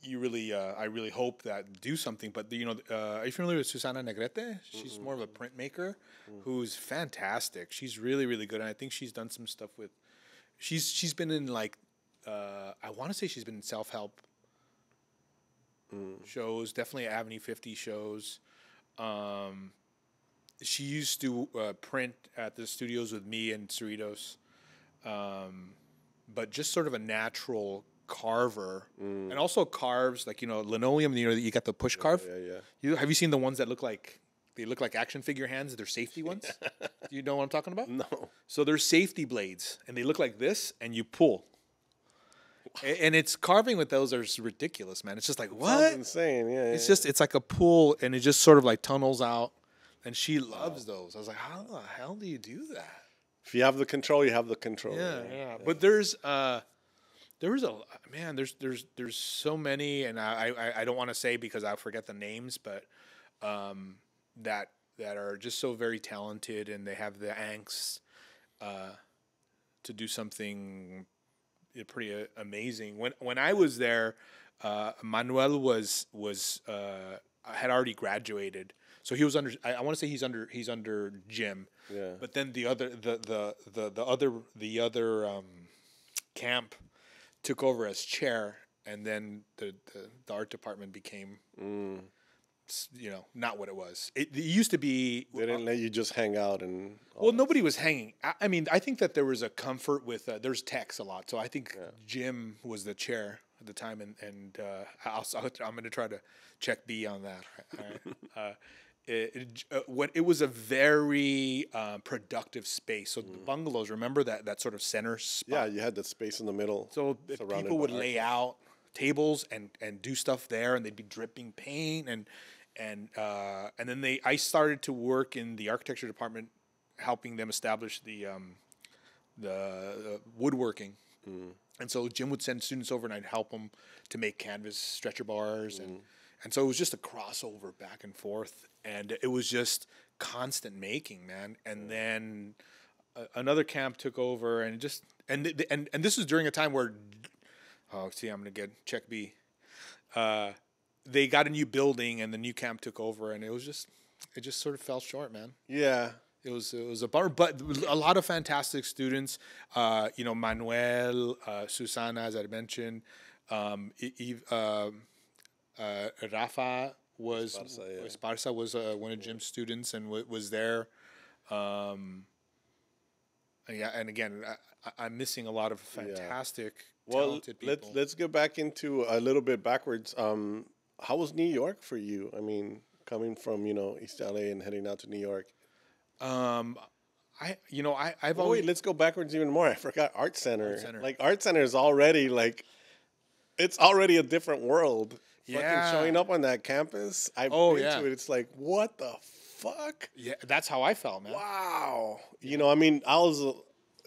you really, uh, I really hope that do something. But, the, you know, uh, are you familiar with Susana Negrete? She's mm-hmm. more of a printmaker mm-hmm. who's fantastic. She's really, really good. And I think she's done some stuff with, she's, she's been in like, uh, I want to say she's been in self-help mm. shows, definitely Avenue fifty shows. Um, she used to uh, print at the studios with me and Cerritos, um, but just sort of a natural carver, mm. and also carves like you know linoleum. You know you got the push carve. Yeah, yeah, yeah. You have you seen the ones that look like they look like action figure hands? They're safety ones. Do you know what I'm talking about? No. So they're safety blades, and they look like this, and you pull. And it's carving with those are ridiculous, man. It's just like what? Sounds insane, yeah. It's yeah, just it's like a pool, and it just sort of like tunnels out. And she loves wow. those. I was like, how the hell do you do that? If you have the control, you have the control. Yeah, yeah. yeah. But there's uh, there was a man. There's there's there's so many, and I I, I don't want to say because I forget the names, but um, that that are just so very talented, and they have the angst uh, to do something. Pretty uh, amazing. When when I was there, uh, Manuel was was uh, had already graduated, so he was under. I, I want to say he's under he's under Jim. Yeah. But then the other the the the, the other the other um, camp took over as chair, and then the the, the art department became. Mm. You know, not what it was. It, it used to be. They didn't uh, let you just hang out and. Well, nobody was hanging. I, I mean, I think that there was a comfort with. Uh, there's techs a lot, so I think yeah. Jim was the chair at the time, and and uh, I'll, I'll, I'm going to try to check B on that. All right. uh, it, it, uh, when it was a very uh, productive space. So mm. the bungalows, remember that that sort of center spot. Yeah, you had that space in the middle. So people would lay out tables and and do stuff there, and they'd be dripping paint and. And uh, and then they, I started to work in the architecture department, helping them establish the um, the uh, woodworking. Mm. And so Jim would send students over, and I'd help them to make canvas stretcher bars, mm. and and so it was just a crossover back and forth, and it was just constant making, man. And mm. then uh, another camp took over, and just and th and and this was during a time where, oh, see, I'm gonna get check B. Uh, They got a new building, and the new camp took over, and it was just, it just sort of fell short, man. Yeah, it was, it was a bummer, but a lot of fantastic students. Uh, you know, Manuel, uh, Susana, as I mentioned, um, Eve, uh, uh, Rafa was Esparza, yeah. Esparza was uh, one of Jim's students, and w was there. Um, yeah, and again, I, I'm missing a lot of fantastic, yeah. well, talented people. Let's let's get back into a little bit backwards. Um, How was New York for you? I mean, coming from, you know, East L A and heading out to New York. Um, I, you know, I, I've oh, always... Wait, let's go backwards even more. I forgot Art Center. Art Center. Like, Art Center is already, like, it's already a different world. Yeah. Fucking showing up on that campus, I've oh, been yeah. to it. It's like, what the fuck? Yeah, that's how I felt, man. Wow. Yeah. You know, I mean, I was...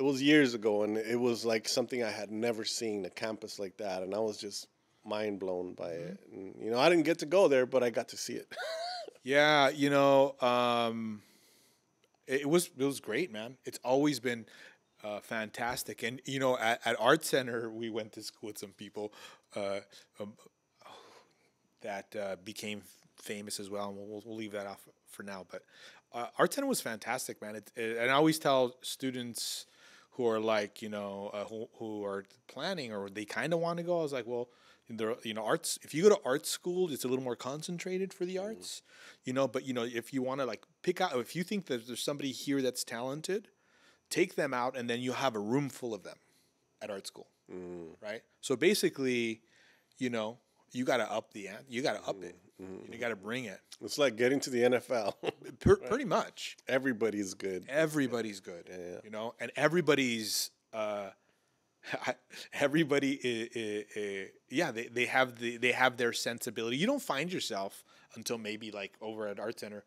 it was years ago, and it was like something I had never seen, a campus like that, and I was just mind blown by it. And, you know, I didn't get to go there, but I got to see it. Yeah, you know, um, it, it was it was great, man. It's always been uh, fantastic, and you know, at, at Art Center, we went to school with some people uh, um, that uh, became famous as well, and we'll, we'll leave that off for now. But uh, Art Center was fantastic, man. It, it, and I always tell students who are like, you know, uh, who who are planning or they kind of want to go, I was like, well. There, you know, arts. If you go to art school, it's a little more concentrated for the arts, you know. But you know, if you want to like pick out, if you think that there's somebody here that's talented, take them out, and then you have a room full of them at art school, mm. right? So basically, you know, you got to up the ante. You got to up it. Mm-hmm. You got to bring it. It's like getting to the N F L. P- right. Pretty much. Everybody's good. Everybody's good. Yeah, yeah. You know, and everybody's. Uh, I, everybody uh, uh, uh, yeah they, they have the they have their sensibility. You don't find yourself until maybe like over at Art Center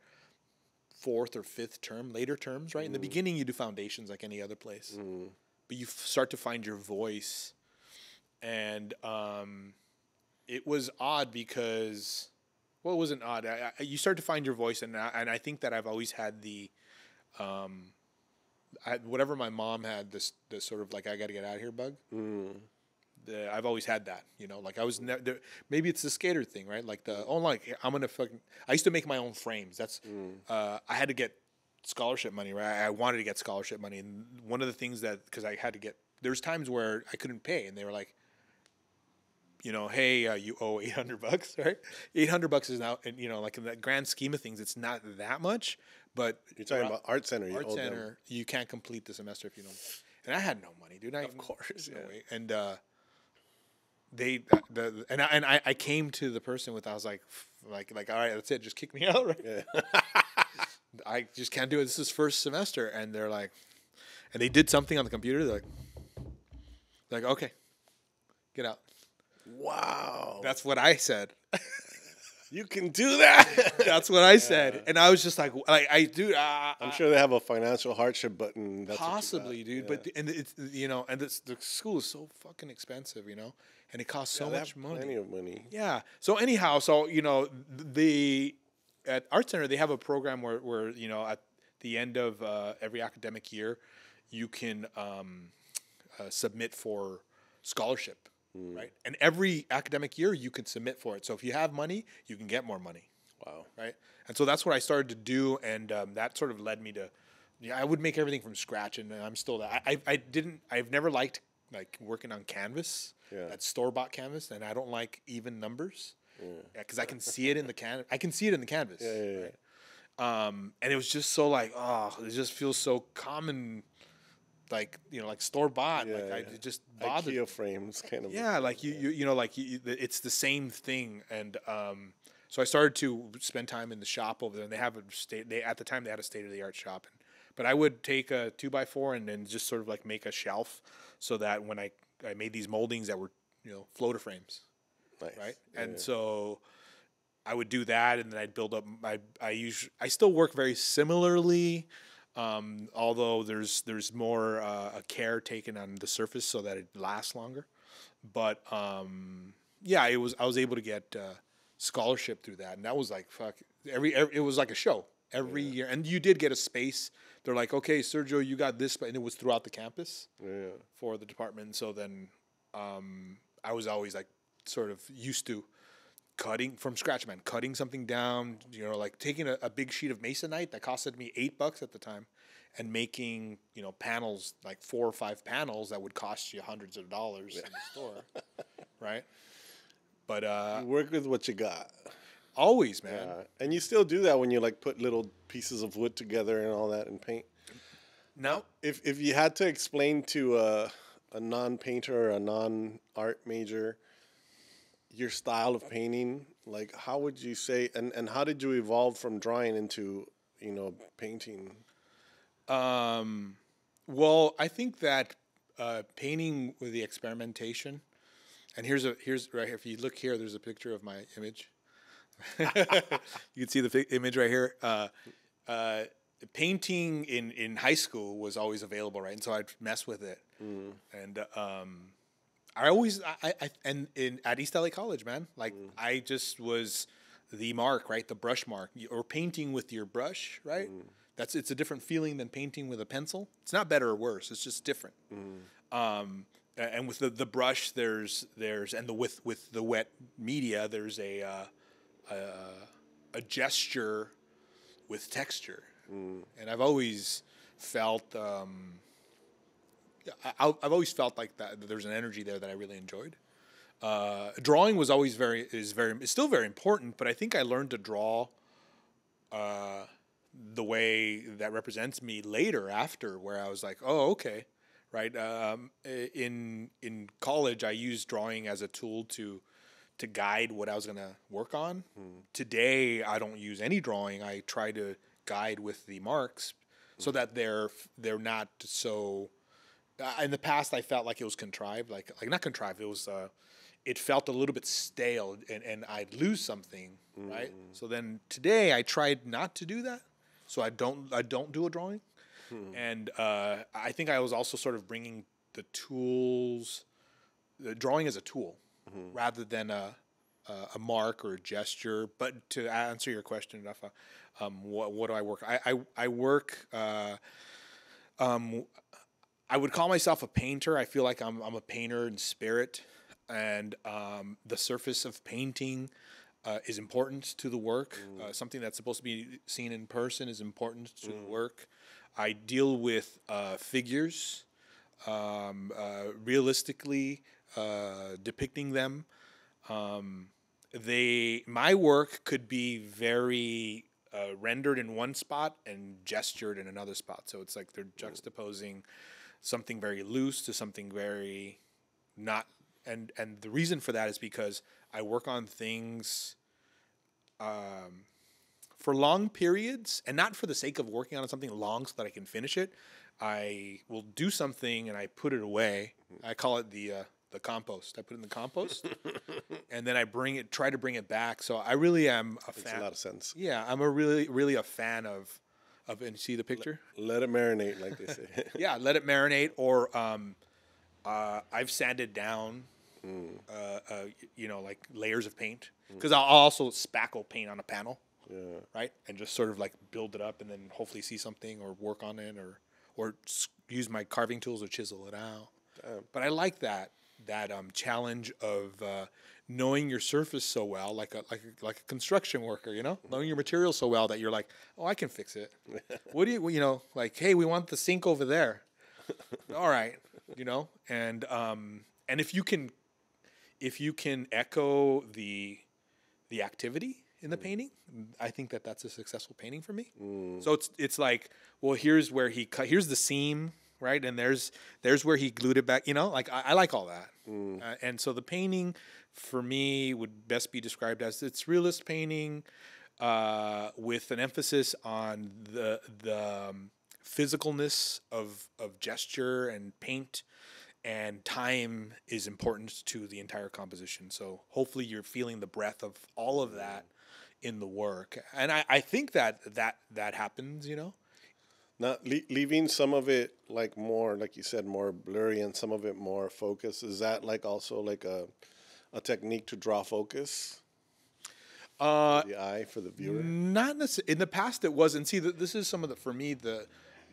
fourth or fifth term, later terms, right? Mm. In the beginning you do foundations like any other place, mm. but you f- start to find your voice. And um, it was odd because well it wasn't odd I, I, you start to find your voice, and I, and I think that I've always had the um I, whatever my mom had, this this sort of like I got to get out of here bug. Mm. The, I've always had that, you know. Like I was ne- there, maybe it's the skater thing, right? Like the oh, like I'm gonna fucking. I used to make my own frames. That's mm. uh, I had to get scholarship money, right? I, I wanted to get scholarship money, and one of the things that because I had to get there's times where I couldn't pay, and they were like, you know, hey, uh, you owe eight hundred bucks, right? Eight hundred bucks is now, and you know, like in the grand scheme of things, it's not that much. But you're talking about Art Center. Art you Center, them. You can't complete the semester if you don't. And I had no money, dude. I, of course, no yeah. way. And uh, they, uh, the, and I, and I, I came to the person with. I was like, like, like, all right, that's it. Just kick me out, right? Yeah. I just can't do it. This is first semester, and they're like, and they did something on the computer. They're like, they're like, okay, get out. Wow. That's what I said. You can do that. That's what I said, yeah. And I was just like, like I dude. Uh, I'm sure they have a financial hardship button. That's possibly, dude. Yeah. But and it's you know, and it's, the school is so fucking expensive, you know, and it costs yeah, so much money. Plenty of money. Yeah. So anyhow, so you know, the at Art Center they have a program where where you know at the end of uh, every academic year, you can um, uh, submit for scholarship. Right, and every academic year you can submit for it. So if you have money, you can get more money. Wow. Right, and so that's what I started to do, and um, that sort of led me to. Yeah, I would make everything from scratch, and I'm still that. I I didn't. I've never liked like working on canvas. Yeah. That's store bought canvas, and I don't like even numbers. Yeah. Because I can see it in the can. I can see it in the canvas. Yeah, yeah, yeah. Right? Um, and it was just so like, oh, it just feels so common. Like you know, like store bought, yeah, like yeah. I it just bothered. IKEA frames, kind of. Yeah, like you, you, you know, like you, it's the same thing, and um, so I started to spend time in the shop over there, and they have a state. They at the time they had a state of the art shop, and, but I would take a two by four and then just sort of like make a shelf, so that when I I made these moldings that were you know floater frames, nice. Right, yeah. And so I would do that, and then I'd build up. I I usually I still work very similarly. Um, although there's there's more uh, a care taken on the surface so that it lasts longer, but um, yeah, it was I was able to get uh, scholarship through that, and that was like fuck every, every it was like a show every yeah. year, and you did get a space. They're like, okay, Sergio, you got this, and it was throughout the campus yeah. for the department. So then um, I was always like sort of used to. Cutting from scratch, man. Cutting something down, you know, like taking a, a big sheet of masonite that costed me eight bucks at the time, and making you know panels like four or five panels that would cost you hundreds of dollars yeah. in the store, right? But uh, you work with what you got, always, man. Yeah. And you still do that when you like put little pieces of wood together and all that and paint. Now, if if you had to explain to a a non-painter or a non-art major. Your style of painting, like how would you say, and, and how did you evolve from drawing into, you know, painting? Um, well, I think that uh, painting with the experimentation, and here's a here's right here. If you look here, there's a picture of my image. You can see the fi- image right here. Uh, uh, painting in, in high school was always available, right? And so I'd mess with it. Mm. And um, I always, I, I and in at East L A College, man, like mm. I just was the mark, right? The brush mark, or painting with your brush, right? Mm. That's it's a different feeling than painting with a pencil. It's not better or worse. It's just different. Mm. Um, and with the, the brush, there's there's and the with with the wet media, there's a uh, a, a gesture with texture. Mm. And I've always felt um, I, I've always felt like that, that there's an energy there that I really enjoyed. Uh, drawing was always very is very is still very important, but I think I learned to draw. Uh, the way that represents me later after where I was like, oh, okay. Right. Um, in, in college, I used drawing as a tool to, to guide what I was going to work on. Mm. Today, I don't use any drawing. I try to guide with the marks mm. so that they're, they're not so, uh, in the past, I felt like it was contrived, like, like not contrived. It was, uh, it felt a little bit stale and, and I'd lose something. Mm. Right. So then today I tried not to do that. So I don't I don't do a drawing, hmm. and uh, I think I was also sort of bringing the tools, the drawing as a tool, mm-hmm. rather than a, a mark or a gesture. But to answer your question, Rafa, um, what what do I work? I I, I work. Uh, um, I would call myself a painter. I feel like I'm I'm a painter in spirit, and um, the surface of painting. Uh, is important to the work. Mm. Uh, something that's supposed to be seen in person is important to mm. the work. I deal with uh, figures, um, uh, realistically uh, depicting them. Um, they my work could be very uh, rendered in one spot and gestured in another spot. So it's like they're juxtaposing something very loose to something very not. And and the reason for that is because I work on things um, for long periods, and not for the sake of working on something long so that I can finish it. I will do something and I put it away. I call it the uh, the compost. I put it in the compost, and then I bring it, try to bring it back. So I really am a fan. Makes a lot of sense. Yeah, I'm a really really a fan of of and see the picture. Let, let it marinate, like they say. Yeah, let it marinate, or um, uh, I've sanded down. Mm. Uh, uh, you know, like layers of paint, because mm. I'll also spackle paint on a panel, yeah. right? And just sort of like build it up, and then hopefully see something or work on it, or or use my carving tools or chisel it out. Damn. But I like that that um, challenge of uh, knowing your surface so well, like a like a, like a construction worker, you know, mm. knowing your material so well that you're like, oh, I can fix it. What do you you know like? Hey, we want the sink over there. All right, you know, and um, and if you can. If you can echo the the activity in the mm. painting, I think that that's a successful painting for me. Mm. So it's it's like, well, here's where he cut, here's the seam, right? And there's there's where he glued it back. You know, like I, I like all that. Mm. Uh, and so the painting for me would best be described as it's realist painting uh, with an emphasis on the the um, physicalness of of gesture and paint. And time is important to the entire composition. So hopefully you're feeling the breath of all of that in the work. And I, I think that that that happens, you know? Not le leaving some of it like more, like you said, more blurry and some of it more focused. Is that like also like a, a technique to draw focus? Uh, the eye for the viewer? Not necessarily. In the past it wasn't. See, th this is some of the, for me, the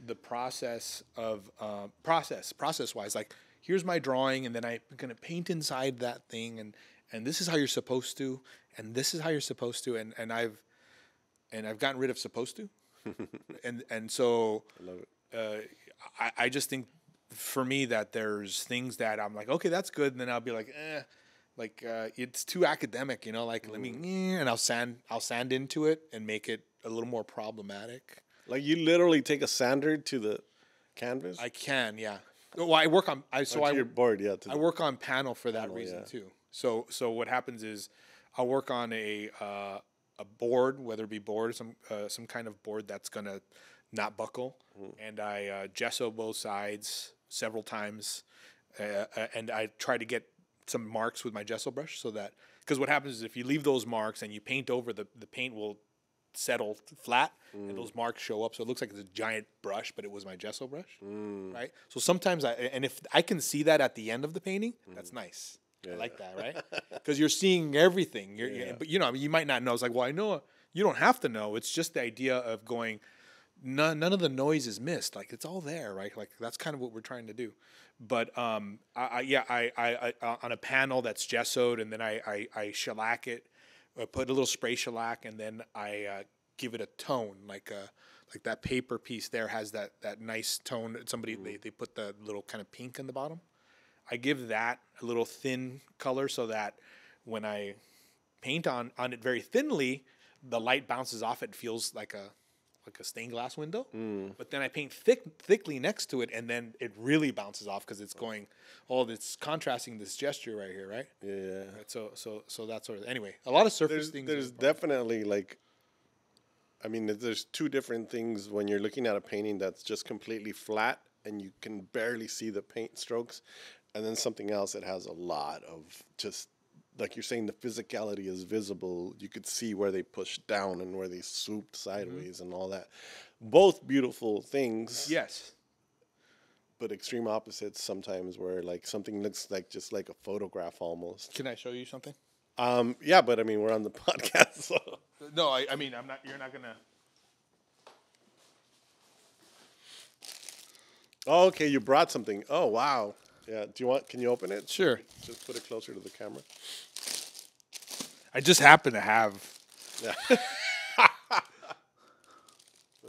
the process of, uh, process, process-wise, like, here's my drawing, and then I'm gonna paint inside that thing, and and this is how you're supposed to, and this is how you're supposed to, and and I've and I've gotten rid of supposed to, and and so I love it. Uh, I I just think for me that there's things that I'm like, okay, that's good, and then I'll be like, eh, like uh, it's too academic, you know, like mm. let me, eh, and I'll sand I'll sand into it and make it a little more problematic. Like you literally take a sander to the canvas. I can, yeah. Well, I work on I so I you're bored, yeah, I work on panel for that panel, reason yeah. too. So so what happens is I'll work on a uh, a board, whether it be board, some uh, some kind of board that's gonna not buckle, mm. and I uh, gesso both sides several times, uh, and I try to get some marks with my gesso brush so that because what happens is if you leave those marks and you paint over the the paint will settle flat, mm. and those marks show up. So it looks like it's a giant brush, but it was my gesso brush, mm. right? So sometimes, I and if I can see that at the end of the painting, mm. that's nice. Yeah. I like that, right? Because you're seeing everything. You're, yeah. But, you know, I mean, you might not know. It's like, well, I know. You don't have to know. It's just the idea of going, none, none of the noise is missed. Like, it's all there, right? Like, that's kind of what we're trying to do. But, um, I, I, yeah, I, I, I on a panel that's gessoed, and then I, I, I shellac it, I put a little spray shellac, and then I uh, give it a tone, like a, like that paper piece there has that, that nice tone. Somebody, mm-hmm. they, they put the little kind of pink in the bottom. I give that a little thin color so that when I paint on, on it very thinly, the light bounces off. It feels like a like a stained glass window. Mm. But then I paint thick, thickly next to it, and then it really bounces off because it's going, oh, it's contrasting this gesture right here, right? Yeah. Right, so so so that sort of anyway, a lot of surface there's, things. There's definitely like, I mean, there's two different things when you're looking at a painting that's just completely flat and you can barely see the paint strokes, and then something else that has a lot of just, like you're saying, the physicality is visible. You could see where they pushed down and where they swooped sideways, mm-hmm. and all that. Both beautiful things. Yes. But extreme opposites sometimes, where like something looks like just like a photograph almost. Can I show you something? Um, yeah, but I mean, we're on the podcast, so. No, I, I mean, I'm not, you're not gonna. Oh, okay, you brought something. Oh, wow. Yeah, do you want, can you open it? Sure. Just put it closer to the camera. I just happen to have. Yeah. So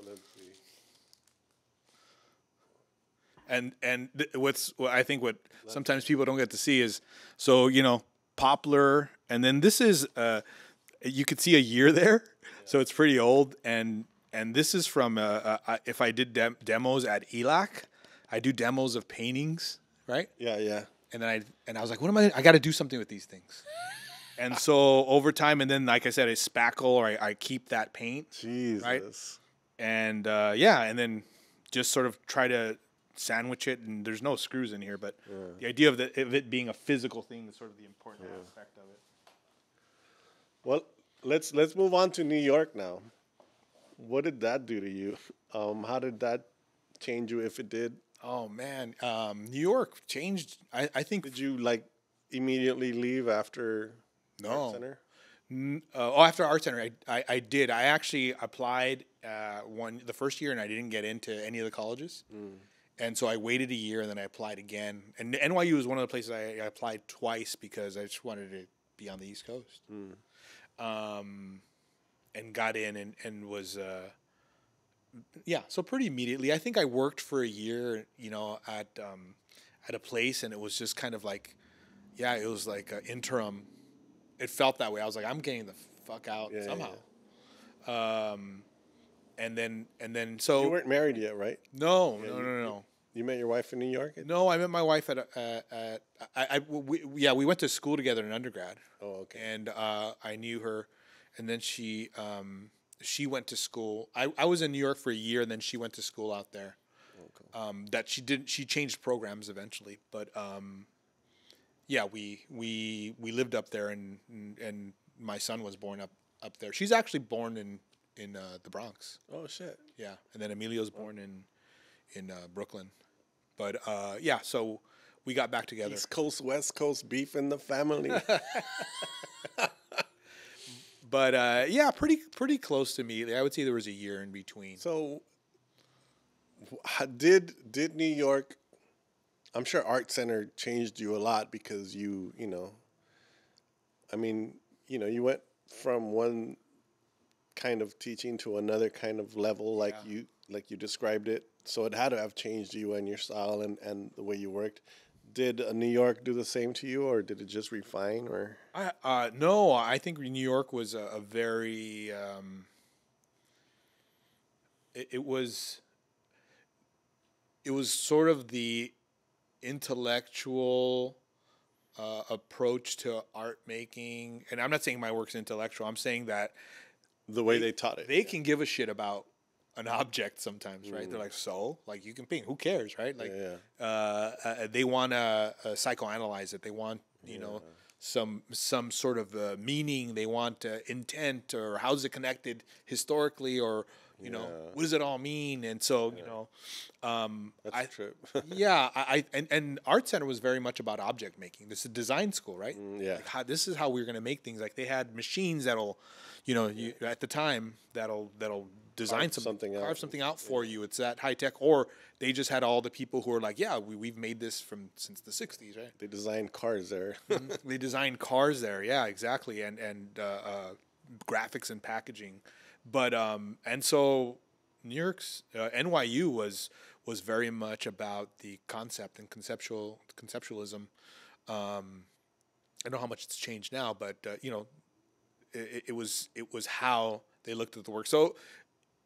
let's see. And, and th what's, well, I think what That's sometimes people don't get to see is, so, you know, poplar, and then this is, uh, you could see a year there, yeah. So it's pretty old, and, and this is from, uh, uh, if I did dem demos at E L A C, I do demos of paintings. Right? Yeah, yeah. And then I and I was like, what am I? I got to do something with these things. And so over time, and then like I said, I spackle or I, I keep that paint. Jesus. Right? And uh, yeah, and then just sort of try to sandwich it. And there's no screws in here, but yeah. The idea of, the, of it being a physical thing is sort of the important yeah. aspect of it. Well, let's let's move on to New York now. What did that do to you? Um, how did that change you, if it did? Oh, man. Um, New York changed. I, I think. Did you, like, immediately leave after no. Art Center? N uh, oh, after Art Center, I, I, I did. I actually applied uh, one the first year, and I didn't get into any of the colleges. Mm. And so I waited a year, and then I applied again. And N Y U was one of the places I, I applied twice because I just wanted to be on the East Coast. Mm. Um, and got in and, and was... Uh, Yeah, so pretty immediately. I think I worked for a year, you know, at um, at a place, and it was just kind of like, yeah, it was like an interim. It felt that way. I was like, I'm getting the fuck out yeah, somehow. Yeah. Um, and then and then so you weren't married yet, right? No, yeah, no, no, no, no. You met your wife in New York? No, I met my wife at, a, uh, at I, I we, yeah, we went to school together in undergrad. Oh, okay. And uh, I knew her, and then she. Um, She went to school. I, I was in New York for a year, and then she went to school out there. Oh, cool. Um, that she didn't. She changed programs eventually, but um, yeah, we we we lived up there, and and my son was born up up there. She's actually born in in uh, the Bronx. Oh shit! Yeah, and then Emilio's born in in uh, Brooklyn. But uh, yeah, so we got back together. East Coast, West Coast, beef in the family. But uh, yeah, pretty pretty close to me. I would say there was a year in between. So, did did New York? I'm sure Art Center changed you a lot because you you know. I mean, you know, you went from one kind of teaching to another kind of level, like yeah. you like you described it. So it had to have changed you and your style and and the way you worked. Did New York do the same to you, or did it just refine? Or I, uh, no, I think New York was a, a very. Um, it, it was. It was sort of the intellectual uh, approach to art making, and I'm not saying my work's intellectual. I'm saying that the way they, they taught it, they yeah. can give a shit about an object sometimes, right? Mm. They're like, so, like, you can paint. Who cares, right? Like, yeah, yeah. Uh, uh, they want to uh, psychoanalyze it. They want, you yeah. know, some some sort of uh, meaning they want, uh, intent, or how's it connected historically, or you yeah. know, what does it all mean? And so yeah. you know, um, that's I, a trip. yeah, I, I and and Art Center was very much about object making. This is a design school, right? Mm, yeah, like how, this is how we we're gonna make things. Like they had machines that'll, you know, you, at the time that'll that'll. design carve some, something carve out. something out for yeah. you. It's that high tech, or they just had all the people who were like, yeah, we, we've made this from since the sixties, right? They designed cars there. They designed cars there, yeah, exactly, and and uh, uh, graphics and packaging, but um, and so New York's uh, N Y U was was very much about the concept and conceptual conceptualism. Um, I don't know how much it's changed now, but uh, you know, it, it was it was how they looked at the work. So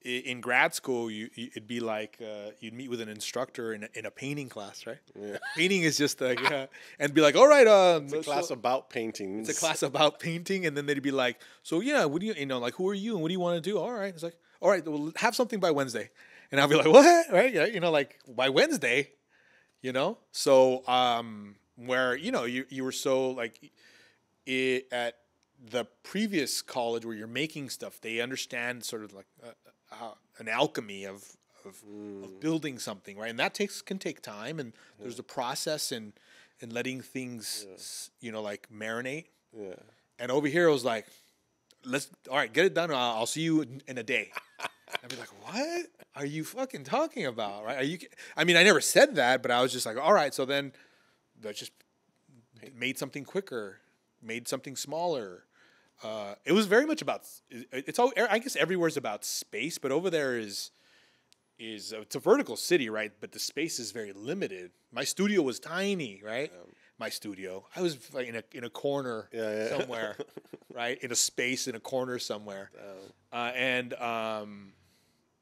in grad school, you, it'd be like uh, you'd meet with an instructor in a, in a painting class, right? Yeah. Painting is just like, uh, and be like, all right. Um, it's a class so, about painting. It's a class about painting. And then they'd be like, so yeah, what do you, you know, like, who are you and what do you want to do? All right. It's like, all right, we'll have something by Wednesday. And I'll be like, what? Right? Yeah, you know, like by Wednesday, you know? So um, where, you know, you, you were so like it, at the previous college where you're making stuff, they understand sort of like, uh, Uh, an alchemy of of, mm. of building something, right? And that takes can take time, and yeah. there's a process in in letting things, yeah. you know, like marinate. Yeah. And over here, I was like, let's all right, get it done. Or I'll, I'll see you in, in a day. I'd be like, what are you fucking talking about, right? Are you? I mean, I never said that, but I was just like, all right. So then, let's just made something quicker, made something smaller. Uh, it was very much about. It's all. I guess everywhere's about space, but over there is, is it's a vertical city, right? But the space is very limited. My studio was tiny, right? Um, My studio. I was like in a in a corner yeah, yeah. somewhere, right? In a space in a corner somewhere, um, uh, and um,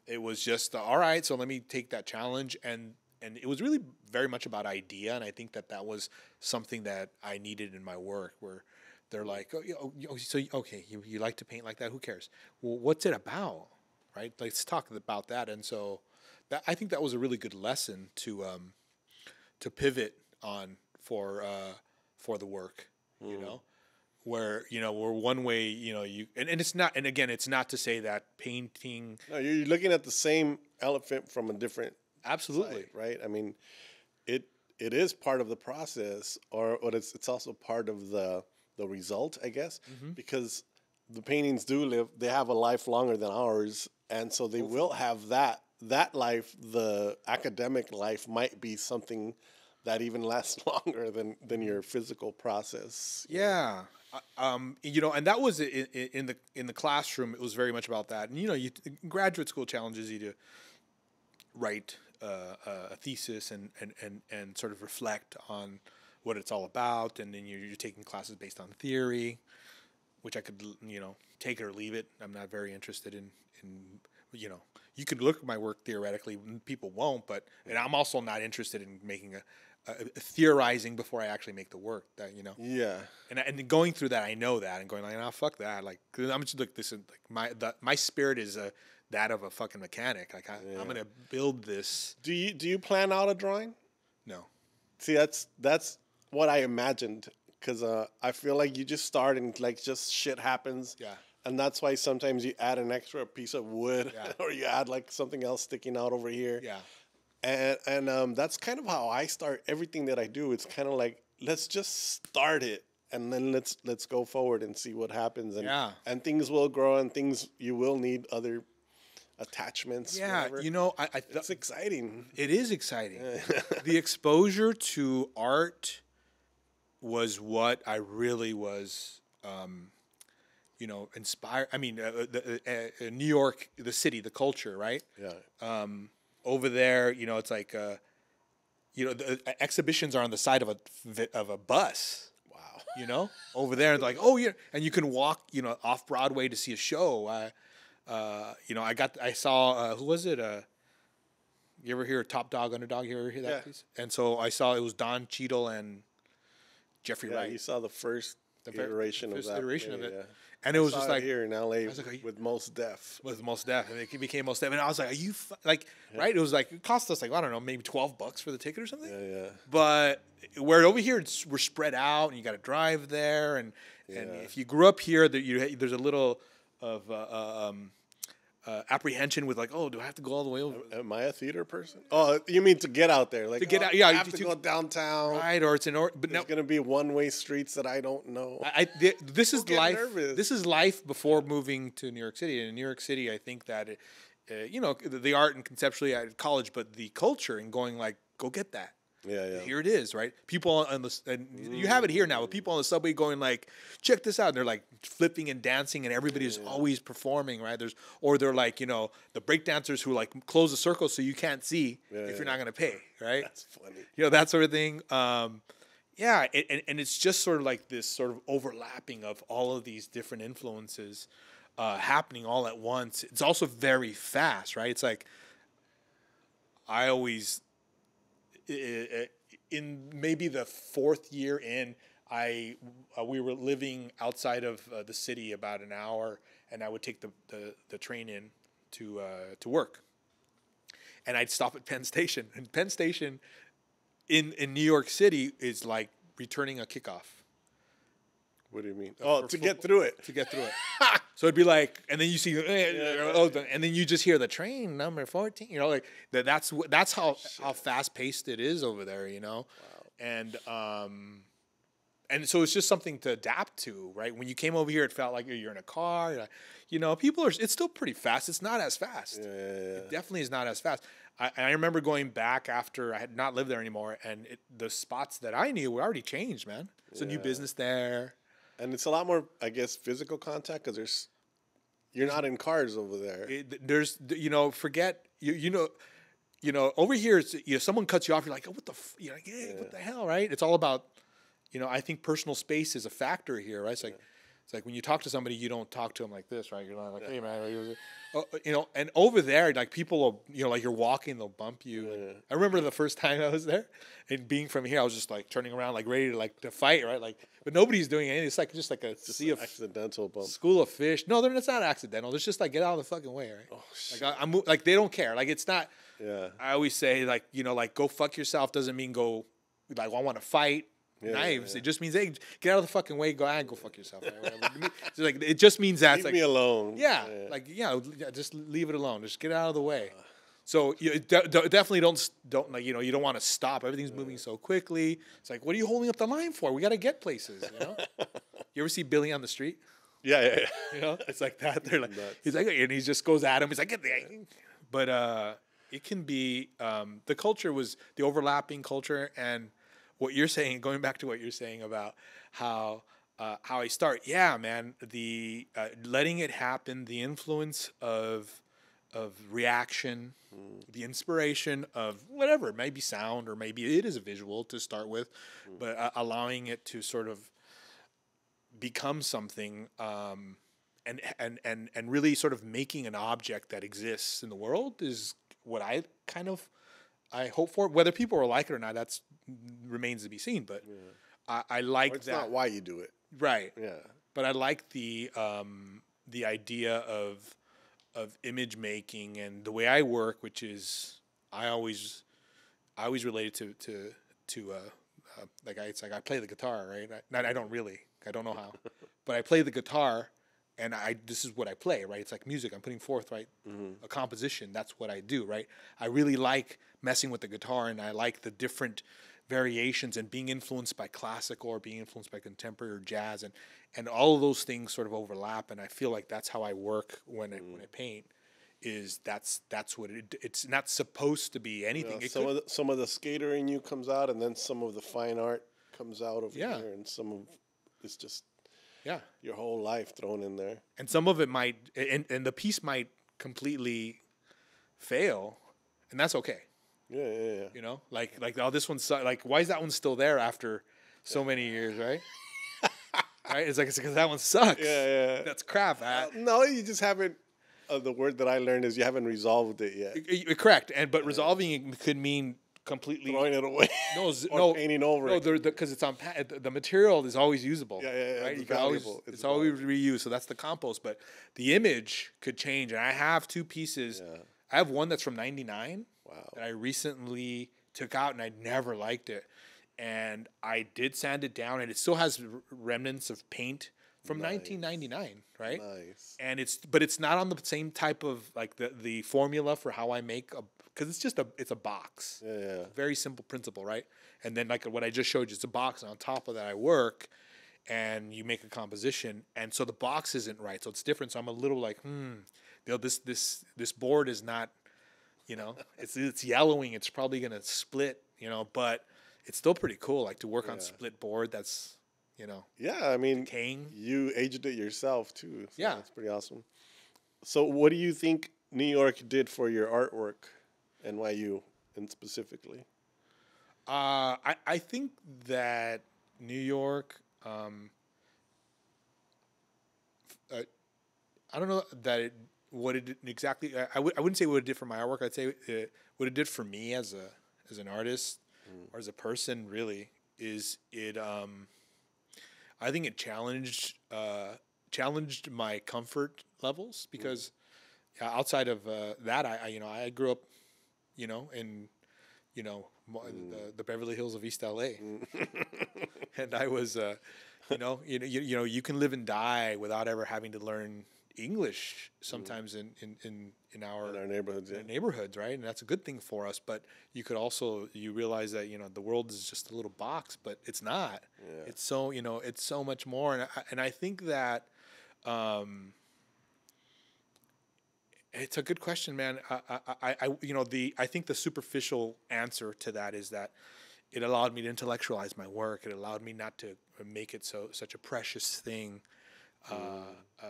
it was just uh, all right. So let me take that challenge, and and it was really very much about idea, and I think that that was something that I needed in my work where. They're like, oh, oh, so okay, you, you like to paint like that? Who cares? Well, what's it about, right? Let's talk about that. And so, that, I think that was a really good lesson to um, to pivot on for uh, for the work, mm. you know, where you know, where one way, you know, you and, and it's not, and again, it's not to say that painting. No, you're looking at the same elephant from a different absolutely side, right. I mean, it it is part of the process, or, or it's it's also part of the. the result, I guess, mm-hmm. because the paintings do live, they have a life longer than ours, and so they will have that, that life, the academic life might be something that even lasts longer than, than your physical process. You yeah. Uh, um, you know, and that was in, in the, in the classroom, it was very much about that. And, you know, you, graduate school challenges you to write uh, a thesis and, and, and, and sort of reflect on what it's all about, and then you're, you're taking classes based on theory, which I could, you know, take it or leave it. I'm not very interested in, in you know, you could look at my work theoretically, people won't, but, and I'm also not interested in making a, a, a theorizing before I actually make the work, that, you know? Yeah. And and going through that, I know that, and going like, oh, fuck that. Like, I'm just like, this is, like, my, the, my spirit is a, that of a fucking mechanic. Like, I, yeah. I'm going to build this. Do you, do you plan out a drawing? No. See, that's, that's, what I imagined, because uh, I feel like you just start and like just shit happens, yeah. And that's why sometimes you add an extra piece of wood, yeah. or you add like something else sticking out over here, yeah. And and um, that's kind of how I start everything that I do. It's kind of like let's just start it, and then let's let's go forward and see what happens, and yeah. and things will grow, and things you will need other attachments. Yeah, whatever. You know, I, I th it's exciting. It is exciting. The exposure to art was what I really was, um, you know, inspired. I mean, uh, the, uh, uh, New York, the city, the culture, right? Yeah. Um, over there, you know, it's like, uh, you know, the uh, exhibitions are on the side of a of a bus. Wow. You know, over there, it's like, oh yeah, and you can walk, you know, off Broadway to see a show. I, uh, you know, I got, I saw, uh, who was it? Uh, you ever hear Top Dog Underdog? You ever hear that yeah. piece? And so I saw it was Don Cheadle and Jeffrey yeah, Wright. You saw the first the iteration first of that. Iteration yeah, of it. Yeah. And it was just like here in L A like, with Mos Def. With Mos Def, and it became Mos Def. And I was like, "Are you f like yeah. right?" It was like it cost us like I don't know, maybe twelve bucks for the ticket or something. Yeah, yeah. But where over here, it's, we're spread out, and you got to drive there. And yeah. and if you grew up here, there you there's a little of uh, um, uh, apprehension with like, "Oh, do I have to go all the way over?" Am I a theater person? Oh, you mean to get out there? Like to get oh, out? Yeah, I have to, to go downtown, right? Or it's an or. But there's no, gonna be one-way streets that I don't know. I, I this is life. Nervous. This is life before moving to New York City. And in New York City, I think that it, uh, you know the, the art and conceptually at college, but the culture and going like, go get that. Yeah, yeah. Here it is, right? People on the and mm. you have it here now with people on the subway going like, check this out. And they're like flipping and dancing, and everybody's yeah, yeah. always performing, right? There's or they're like, you know, the breakdancers who like close the circle so you can't see yeah, if yeah. you're not gonna pay, right? That's funny. You know, that sort of thing. Um, yeah, it, and and it's just sort of like this sort of overlapping of all of these different influences uh, happening all at once. It's also very fast, right? It's like I always. In maybe the fourth year in, I uh, we were living outside of uh, the city about an hour, and I would take the the, the train in to uh, to work, and I'd stop at Penn Station. And Penn Station in in New York City is like returning a kickoff. What do you mean? Oh, to football, get through it. To get through it. So it'd be like, and then you see, eh, yeah, oh, yeah. and then you just hear the train number fourteen. You know, like that. That's that's how Shit. how fast paced it is over there. You know, wow. and um, and so it's just something to adapt to, right? When you came over here, it felt like you're in a car. You're like, you know, people are. It's still pretty fast. It's not as fast. Yeah, yeah, yeah. It definitely is not as fast. I, I remember going back after I had not lived there anymore, and it, the spots that I knew were already changed, man. It's yeah. a new business there. And it's a lot more, I guess, physical contact because there's, you're not in cars over there. It, there's, you know, forget you, you know, you know, over here, it's, you know, someone cuts you off, you're like, oh, what the, f you're like, hey, yeah. what the hell, right? It's all about, you know, I think personal space is a factor here, right? It's like, yeah. it's like when you talk to somebody, you don't talk to them like this, right? You're not like, yeah. hey man, oh, you know. And over there, like people, will, you know, like you're walking, they'll bump you. Yeah. I remember the first time I was there, and being from here, I was just like turning around, like ready to like to fight, right? Like. But nobody's doing anything. It's like just like a just sea of accidental bump. School of fish. No, it's not accidental. It's just like get out of the fucking way, right? Oh, shit. Like I, I'm like they don't care. Like it's not. Yeah. I always say like you know like go fuck yourself doesn't mean go like well, I want to fight yeah, knives. Yeah, yeah. It just means hey get out of the fucking way. Go and go fuck yourself. Right? So, like it just means that. Leave like, me alone. Yeah, yeah. Like yeah, just leave it alone. Just get out of the way. Uh, So you de de definitely don't don't like you know you don't want to stop. Everything's moving so quickly. It's like what are you holding up the line for? We got to get places. You know. You ever see Billy on the street? Yeah, yeah, yeah. You know, it's like that. They're like Nuts. he's like and he just goes at him. He's like get there. But uh, it can be um, the culture was the overlapping culture and what you're saying. Going back to what you're saying about how uh, how I start. Yeah, man. The uh, letting it happen. The influence of. of reaction, mm. the inspiration of whatever, maybe sound or maybe it is a visual to start with, mm. but uh, allowing it to sort of become something um, and, and, and, and really sort of making an object that exists in the world is what I kind of, I hope for. Whether people will like it or not, that's remains to be seen, but yeah. I, I like or it's that. It's not why you do it. Right. Yeah. But I like the, um, the idea of, of image making and the way I work, which is I always, I always relate to to to uh, uh, like I, it's like I play the guitar, right? I, not I don't really, I don't know how, but I play the guitar, and I this is what I play, right? It's like music. I'm putting forth, right, mm-hmm. a composition. That's what I do, right? I really like messing with the guitar, and I like the different variations and being influenced by classical or being influenced by contemporary or jazz and and all of those things sort of overlap, and I feel like that's how I work when I, mm. when I paint is that's that's what it it's not supposed to be anything. Yeah, it some, could, of the, some of the skater in you comes out, and then some of the fine art comes out over yeah. here, and some of it's just yeah your whole life thrown in there. And some of it might and and the piece might completely fail, and that's okay. Yeah, yeah, yeah. You know, like, like oh, this one's like, why is that one still there after so yeah. many years, right? Right? It's like it's because that one sucks. Yeah, yeah. That's crap. Uh, no, you just haven't. Uh, the word that I learned is you haven't resolved it yet. It, it, correct, and but yeah. resolving it could mean completely throwing it away. No, or no painting over no, it. Because it's on the, the material is always usable. Yeah, yeah, yeah. Right? It's you valuable. Always, it's it's always reused. So that's the compost. But the image could change. And I have two pieces. Yeah. I have one that's from ninety-nine. Wow. That I recently took out, and I never liked it. And I did sand it down, and it still has remnants of paint from nice. nineteen ninety-nine, right? Nice. And it's, but it's not on the same type of like the the formula for how I make a, because it's just a it's a box. Yeah, yeah. Very simple principle, right? And then like what I just showed you, it's a box, and on top of that I work, and you make a composition, and so the box isn't right, so it's different. So I'm a little like, hmm, you know, this this this board is not, you know, it's it's yellowing. It's probably gonna split, you know, but it's still pretty cool, like, to work yeah. on split board that's, you know. Yeah, I mean, decaying. You aged it yourself, too. So yeah. That's pretty awesome. So what do you think New York did for your artwork, N Y U, and specifically? Uh, I, I think that New York, um, uh, I don't know that it, what it did exactly, I, I, w I wouldn't say what it did for my artwork. I'd say it, what it did for me as a as an artist, or as a person, really, is it, um, I think it challenged, uh, challenged my comfort levels, because mm. outside of uh, that, I, I, you know, I grew up, you know, in, you know, mm. the, the Beverly Hills of East L A Mm. And I was, uh, you know, you, you, you know, you can live and die without ever having to learn English sometimes mm. in, in, in, in our, in our neighborhoods, in yeah. neighborhoods, right? And that's a good thing for us. But you could also, you realize that, you know, the world is just a little box, but it's not. Yeah. It's so, you know, it's so much more. And I, and I think that um, it's a good question, man. I, I, I, you know, the, I think the superficial answer to that is that it allowed me to intellectualize my work. It allowed me not to make it so such a precious thing. Uh, uh,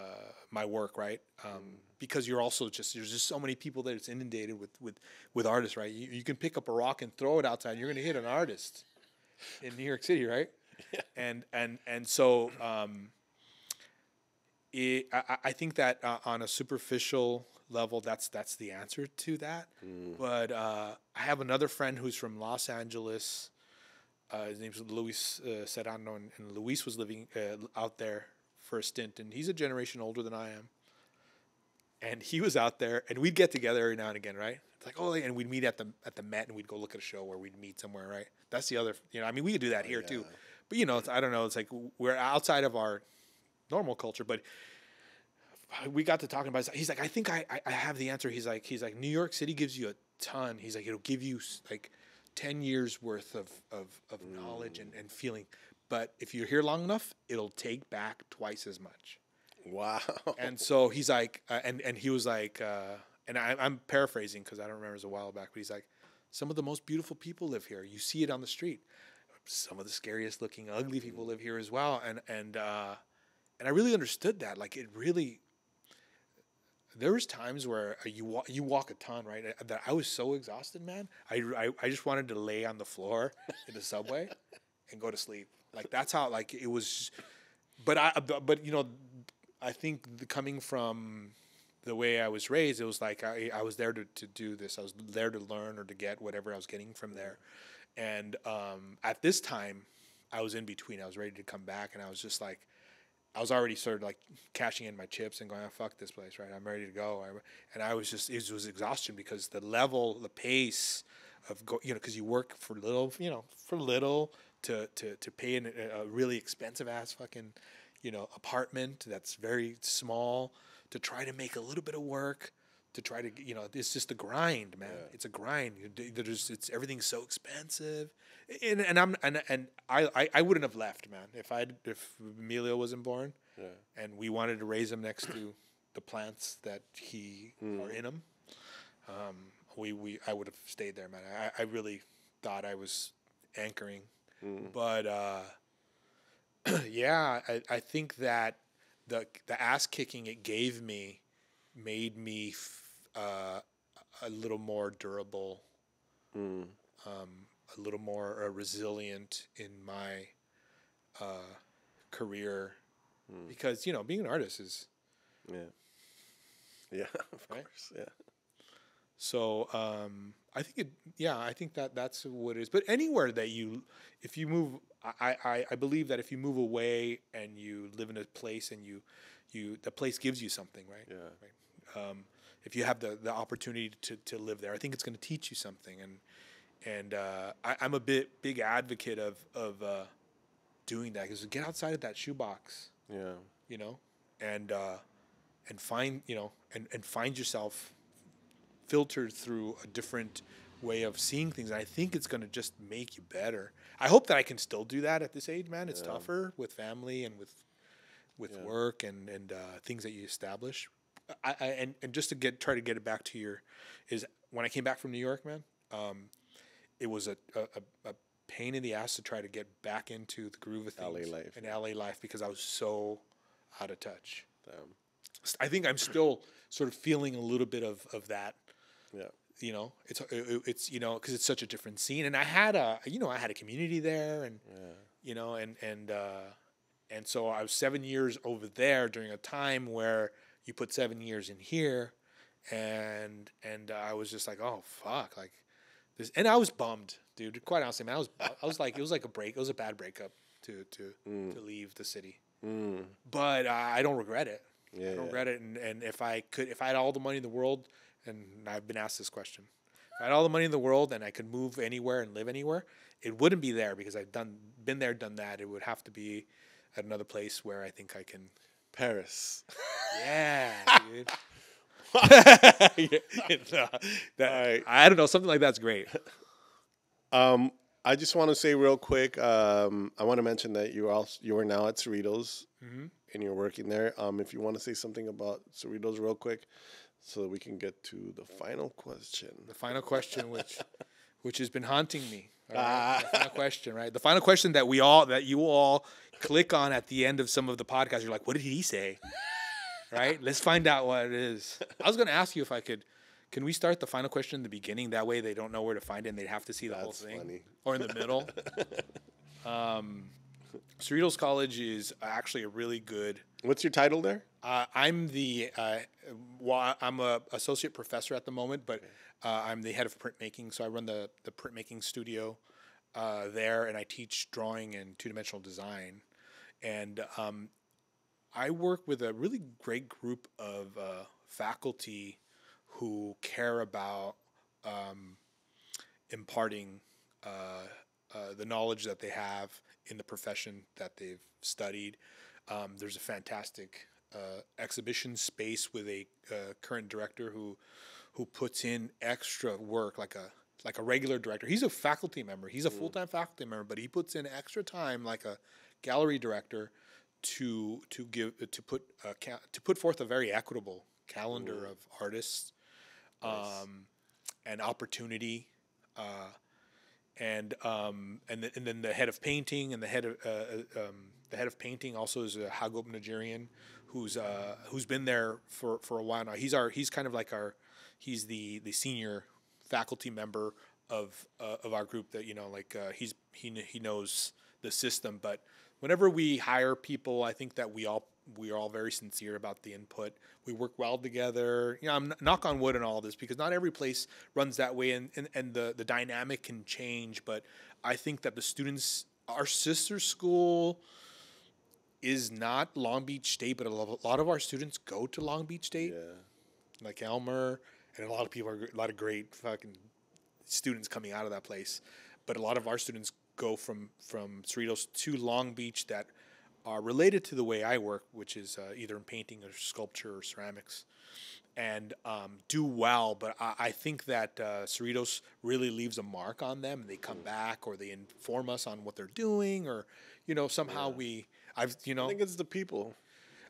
my work, right? Um, mm. Because you're also just, there's just so many people that it's inundated with, with, with artists, right? You, you can pick up a rock and throw it outside, and you're going to hit an artist in New York City, right? Yeah. And, and, and so um, it, I, I think that uh, on a superficial level, that's, that's the answer to that. Mm. But uh, I have another friend who's from Los Angeles. Uh, his name's Luis uh, Serrano, and, and Luis was living uh, out there for a stint, and he's a generation older than I am, and he was out there, and we'd get together every now and again, right? It's like, oh, and we'd meet at the at the Met, and we'd go look at a show, or we'd meet somewhere, right? That's the other, you know, I mean, we could do that oh, here yeah. too, but you know, it's, I don't know, it's like we're outside of our normal culture, but we got to talking about it. He's like, I think I I have the answer. He's like, he's like, New York City gives you a ton. He's like, it'll give you like ten years worth of of of mm. knowledge and and feeling. But if you're here long enough, it'll take back twice as much. Wow. And so he's like, uh, and, and he was like, uh, and I, I'm paraphrasing because I don't remember, it was a while back, but he's like, some of the most beautiful people live here. You see it on the street. Some of the scariest looking ugly people live here as well. And, and, uh, and I really understood that. Like, it really, there was times where you walk, you walk a ton, right? That I was so exhausted, man. I, I, I just wanted to lay on the floor in the subway and go to sleep. Like, that's how, like, it was, but I, but, you know, I think the, coming from the way I was raised, it was like, I, I was there to, to do this. I was there to learn or to get whatever I was getting from there. And um, at this time, I was in between. I was ready to come back, and I was just like, I was already sort of like cashing in my chips and going, oh, fuck this place, right? I'm ready to go. And I was just, it was exhaustion because the level, the pace of, go, you know, because you work for little, you know, for little, To, to, to pay in a really expensive ass fucking, you know, apartment that's very small, to try to make a little bit of work, to try to, you know, it's just a grind, man. Yeah. It's a grind. There's, it's, everything's so expensive. And, and I'm, and, and I, I, I wouldn't have left, man. If I'd, if Emilio wasn't born yeah. and we wanted to raise him next to the plants that he mm. are in him, um, we, we, I would have stayed there, man. I, I really thought I was anchoring. Mm. But uh, yeah, I, I think that the the ass kicking it gave me made me f uh, a little more durable, mm. um, a little more uh, resilient in my uh, career, mm. because you know, being an artist is yeah, yeah, of right? course, yeah. So um, I think it, yeah, I think that that's what it is. But anywhere that you, if you move, I, I, I believe that if you move away and you live in a place and you, you the place gives you something, right? Yeah. Right? Um, if you have the, the opportunity to, to live there, I think it's going to teach you something. And and uh, I, I'm a bit big advocate of of uh, doing that, because get outside of that shoebox. Yeah. You know, and uh, and find you know and and find yourself filtered through a different way of seeing things. And I think it's going to just make you better. I hope that I can still do that at this age, man. It's yeah. tougher with family and with with yeah. work and and uh, things that you establish. I, I and and just to get try to get it back to your is when I came back from New York, man. Um, it was a, a a pain in the ass to try to get back into the groove of things L A life. And L A life, because I was so out of touch. Damn. I think I'm still sort of feeling a little bit of of that. Yeah. You know, it's, it, it's, you know, cause it's such a different scene. And I had a, you know, I had a community there and, yeah. you know, and, and, uh, and so I was seven years over there during a time where you put seven years in here, and, and I was just like, oh fuck. Like this. And I was bummed, dude, quite honestly, man. I was, I was like, it was like a break. It was a bad breakup to, to, mm. to leave the city. Mm. But uh, I don't regret it. Yeah, I don't regret it. And, and if I could, if I had all the money in the world, and I've been asked this question, if I had all the money in the world and I could move anywhere and live anywhere, it wouldn't be there, because I've done been there, done that. It would have to be at another place where I think I can. Paris. Yeah, dude. No, that, I don't know. Something like that's great. Um, I just want to say real quick, um, I want to mention that you also, you are now at Cerritos, mm-hmm. and you're working there. Um, if you want to say something about Cerritos real quick, so that we can get to the final question. The final question, which which has been haunting me. Right? Ah. The final question, right? The final question that we all, that you all click on at the end of some of the podcasts. You're like, what did he say? Right? Let's find out what it is. I was going to ask you if I could, can we start the final question in the beginning? That way they don't know where to find it and they'd have to see the That's whole thing. Funny. Or in the middle. um, Cerritos College is actually a really good... What's your title there? Uh, I'm the uh, well, I'm a associate professor at the moment, but uh, I'm the head of printmaking. So I run the the printmaking studio uh, there, and I teach drawing and two dimensional design. And um, I work with a really great group of uh, faculty who care about um, imparting uh, uh, the knowledge that they have in the profession that they've studied. Um, there's a fantastic uh, exhibition space with a uh, current director who who puts in extra work, like a like a regular director. He's a faculty member. He's a mm. full-time faculty member, but he puts in extra time, like a gallery director, to to give to put a ca to put forth a very equitable calendar mm. of artists, um, nice. and opportunity. Uh, And um and the, and then the head of painting and the head of uh, um, the head of painting also is a Hagub Nigerian, who's uh who's been there for for a while now. He's our he's kind of like our he's the the senior faculty member of uh, of our group that, you know, like uh, he's he he knows the system. But whenever we hire people, I think that we all we are all very sincere about the input. We work well together. You know, I'm knock on wood in all this, because not every place runs that way, and, and, and the, the dynamic can change. But I think that the students, our sister school is not Long Beach State, but a lot of our students go to Long Beach State, yeah. like Elmer, and a lot of people are a lot of great fucking students coming out of that place. But a lot of our students go from, from Cerritos to Long Beach that are related to the way I work, which is uh, either in painting or sculpture or ceramics, and um, do well. But I, I think that uh, Cerritos really leaves a mark on them, and they come mm. back, or they inform us on what they're doing, or, you know, somehow yeah. we, I've, you know. I think it's the people.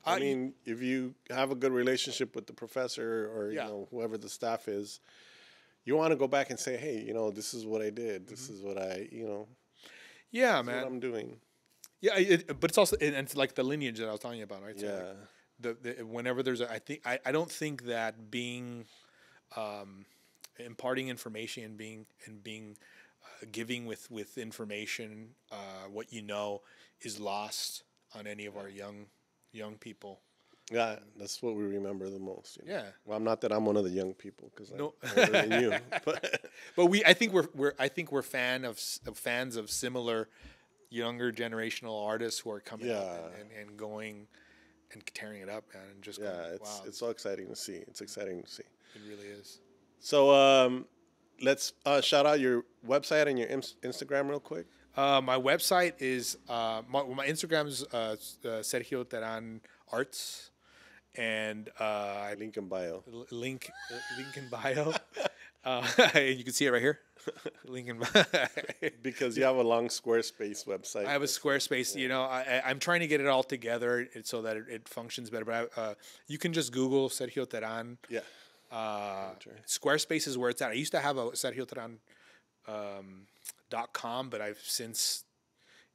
I, I mean, if you have a good relationship with the professor or, yeah. you know, whoever the staff is, you want to go back and say, hey, you know, this is what I did. This mm-hmm. is what I, you know. Yeah, man. What I'm doing. Yeah, it, but it's also and it's like the lineage that I was telling you about, right? So yeah. Like the, the whenever there's a, I think I, I don't think that being, um, imparting information and being and being, uh, giving with with information, uh, what you know, is lost on any of our young young people. Yeah, that's what we remember the most. You know? Yeah. Well, not that I'm one of the young people because no. I'm older than you, but but we I think we're we're I think we're fan of, of fans of similar younger generational artists who are coming yeah. up and, and, and going and tearing it up, man, and just yeah, going, it's wow. it's so exciting to see. It's exciting to see. It really is. So um, let's uh, shout out your website and your Instagram real quick. Uh, my website is uh, my, my Instagram is uh, uh, Sergio Teran Arts. And uh, link in bio. Link, link in bio. Uh, you can see it right here. Link in bio. Because you have a long Squarespace website. I have a Squarespace. Yeah. You know, I, I'm trying to get it all together so that it, it functions better. But I, uh, you can just Google Sergio Teran. Yeah. Uh, Squarespace is where it's at. I used to have a Sergio Teran um, dot com, but I've since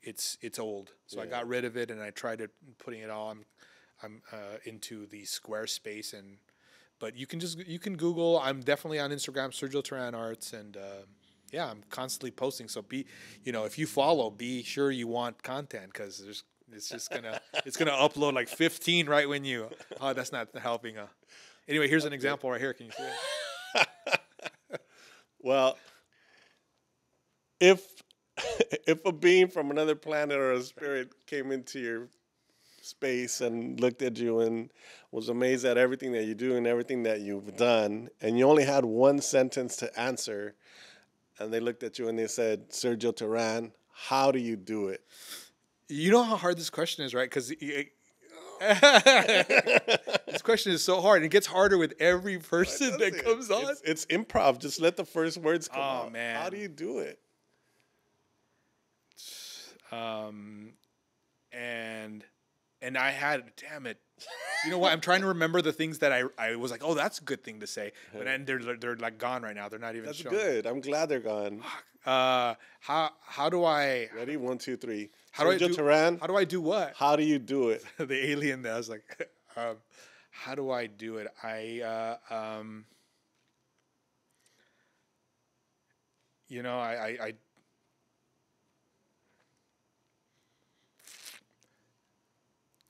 it's it's old, so yeah. I got rid of it and I tried to putting it all. I'm, I'm uh, into the Squarespace, and but you can just you can Google. I'm definitely on Instagram, Sergio Teran Arts, and uh, yeah, I'm constantly posting. So be, you know, if you follow, be sure you want content because there's it's just gonna it's gonna upload like fifteen right when you. Oh, that's not helping. Uh. Anyway, here's an example right here. Can you see it? Well, if if a being from another planet or a spirit came into your space and looked at you and was amazed at everything that you do and everything that you've done, and you only had one sentence to answer, and they looked at you and they said, Sergio Teran, how do you do it? You know how hard this question is, right? Because this question is so hard. It gets harder with every person that it? comes on. It's, it's improv. Just let the first words come oh, out. Oh, man. How do you do it? Um, and and I had, damn it. You know what? I'm trying to remember the things that I, I was like, oh, that's a good thing to say. But then they're, they're like gone right now. They're not even that's showing. That's good. I'm glad they're gone. Uh, how how do I? Ready? One, two, three. How Sergio do I do, Teran, how do I do what? How do you do it? The alien that I was like, um, how do I do it? I, uh, um, you know, I, I, I,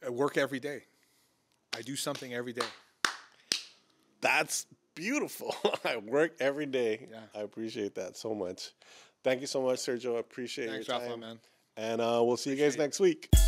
I work every day. I do something every day. That's beautiful. I work every day. Yeah. I appreciate that so much. Thank you so much, Sergio. I appreciate Thanks, your time. Rafa, man. And uh, we'll see Appreciate you guys it. next week.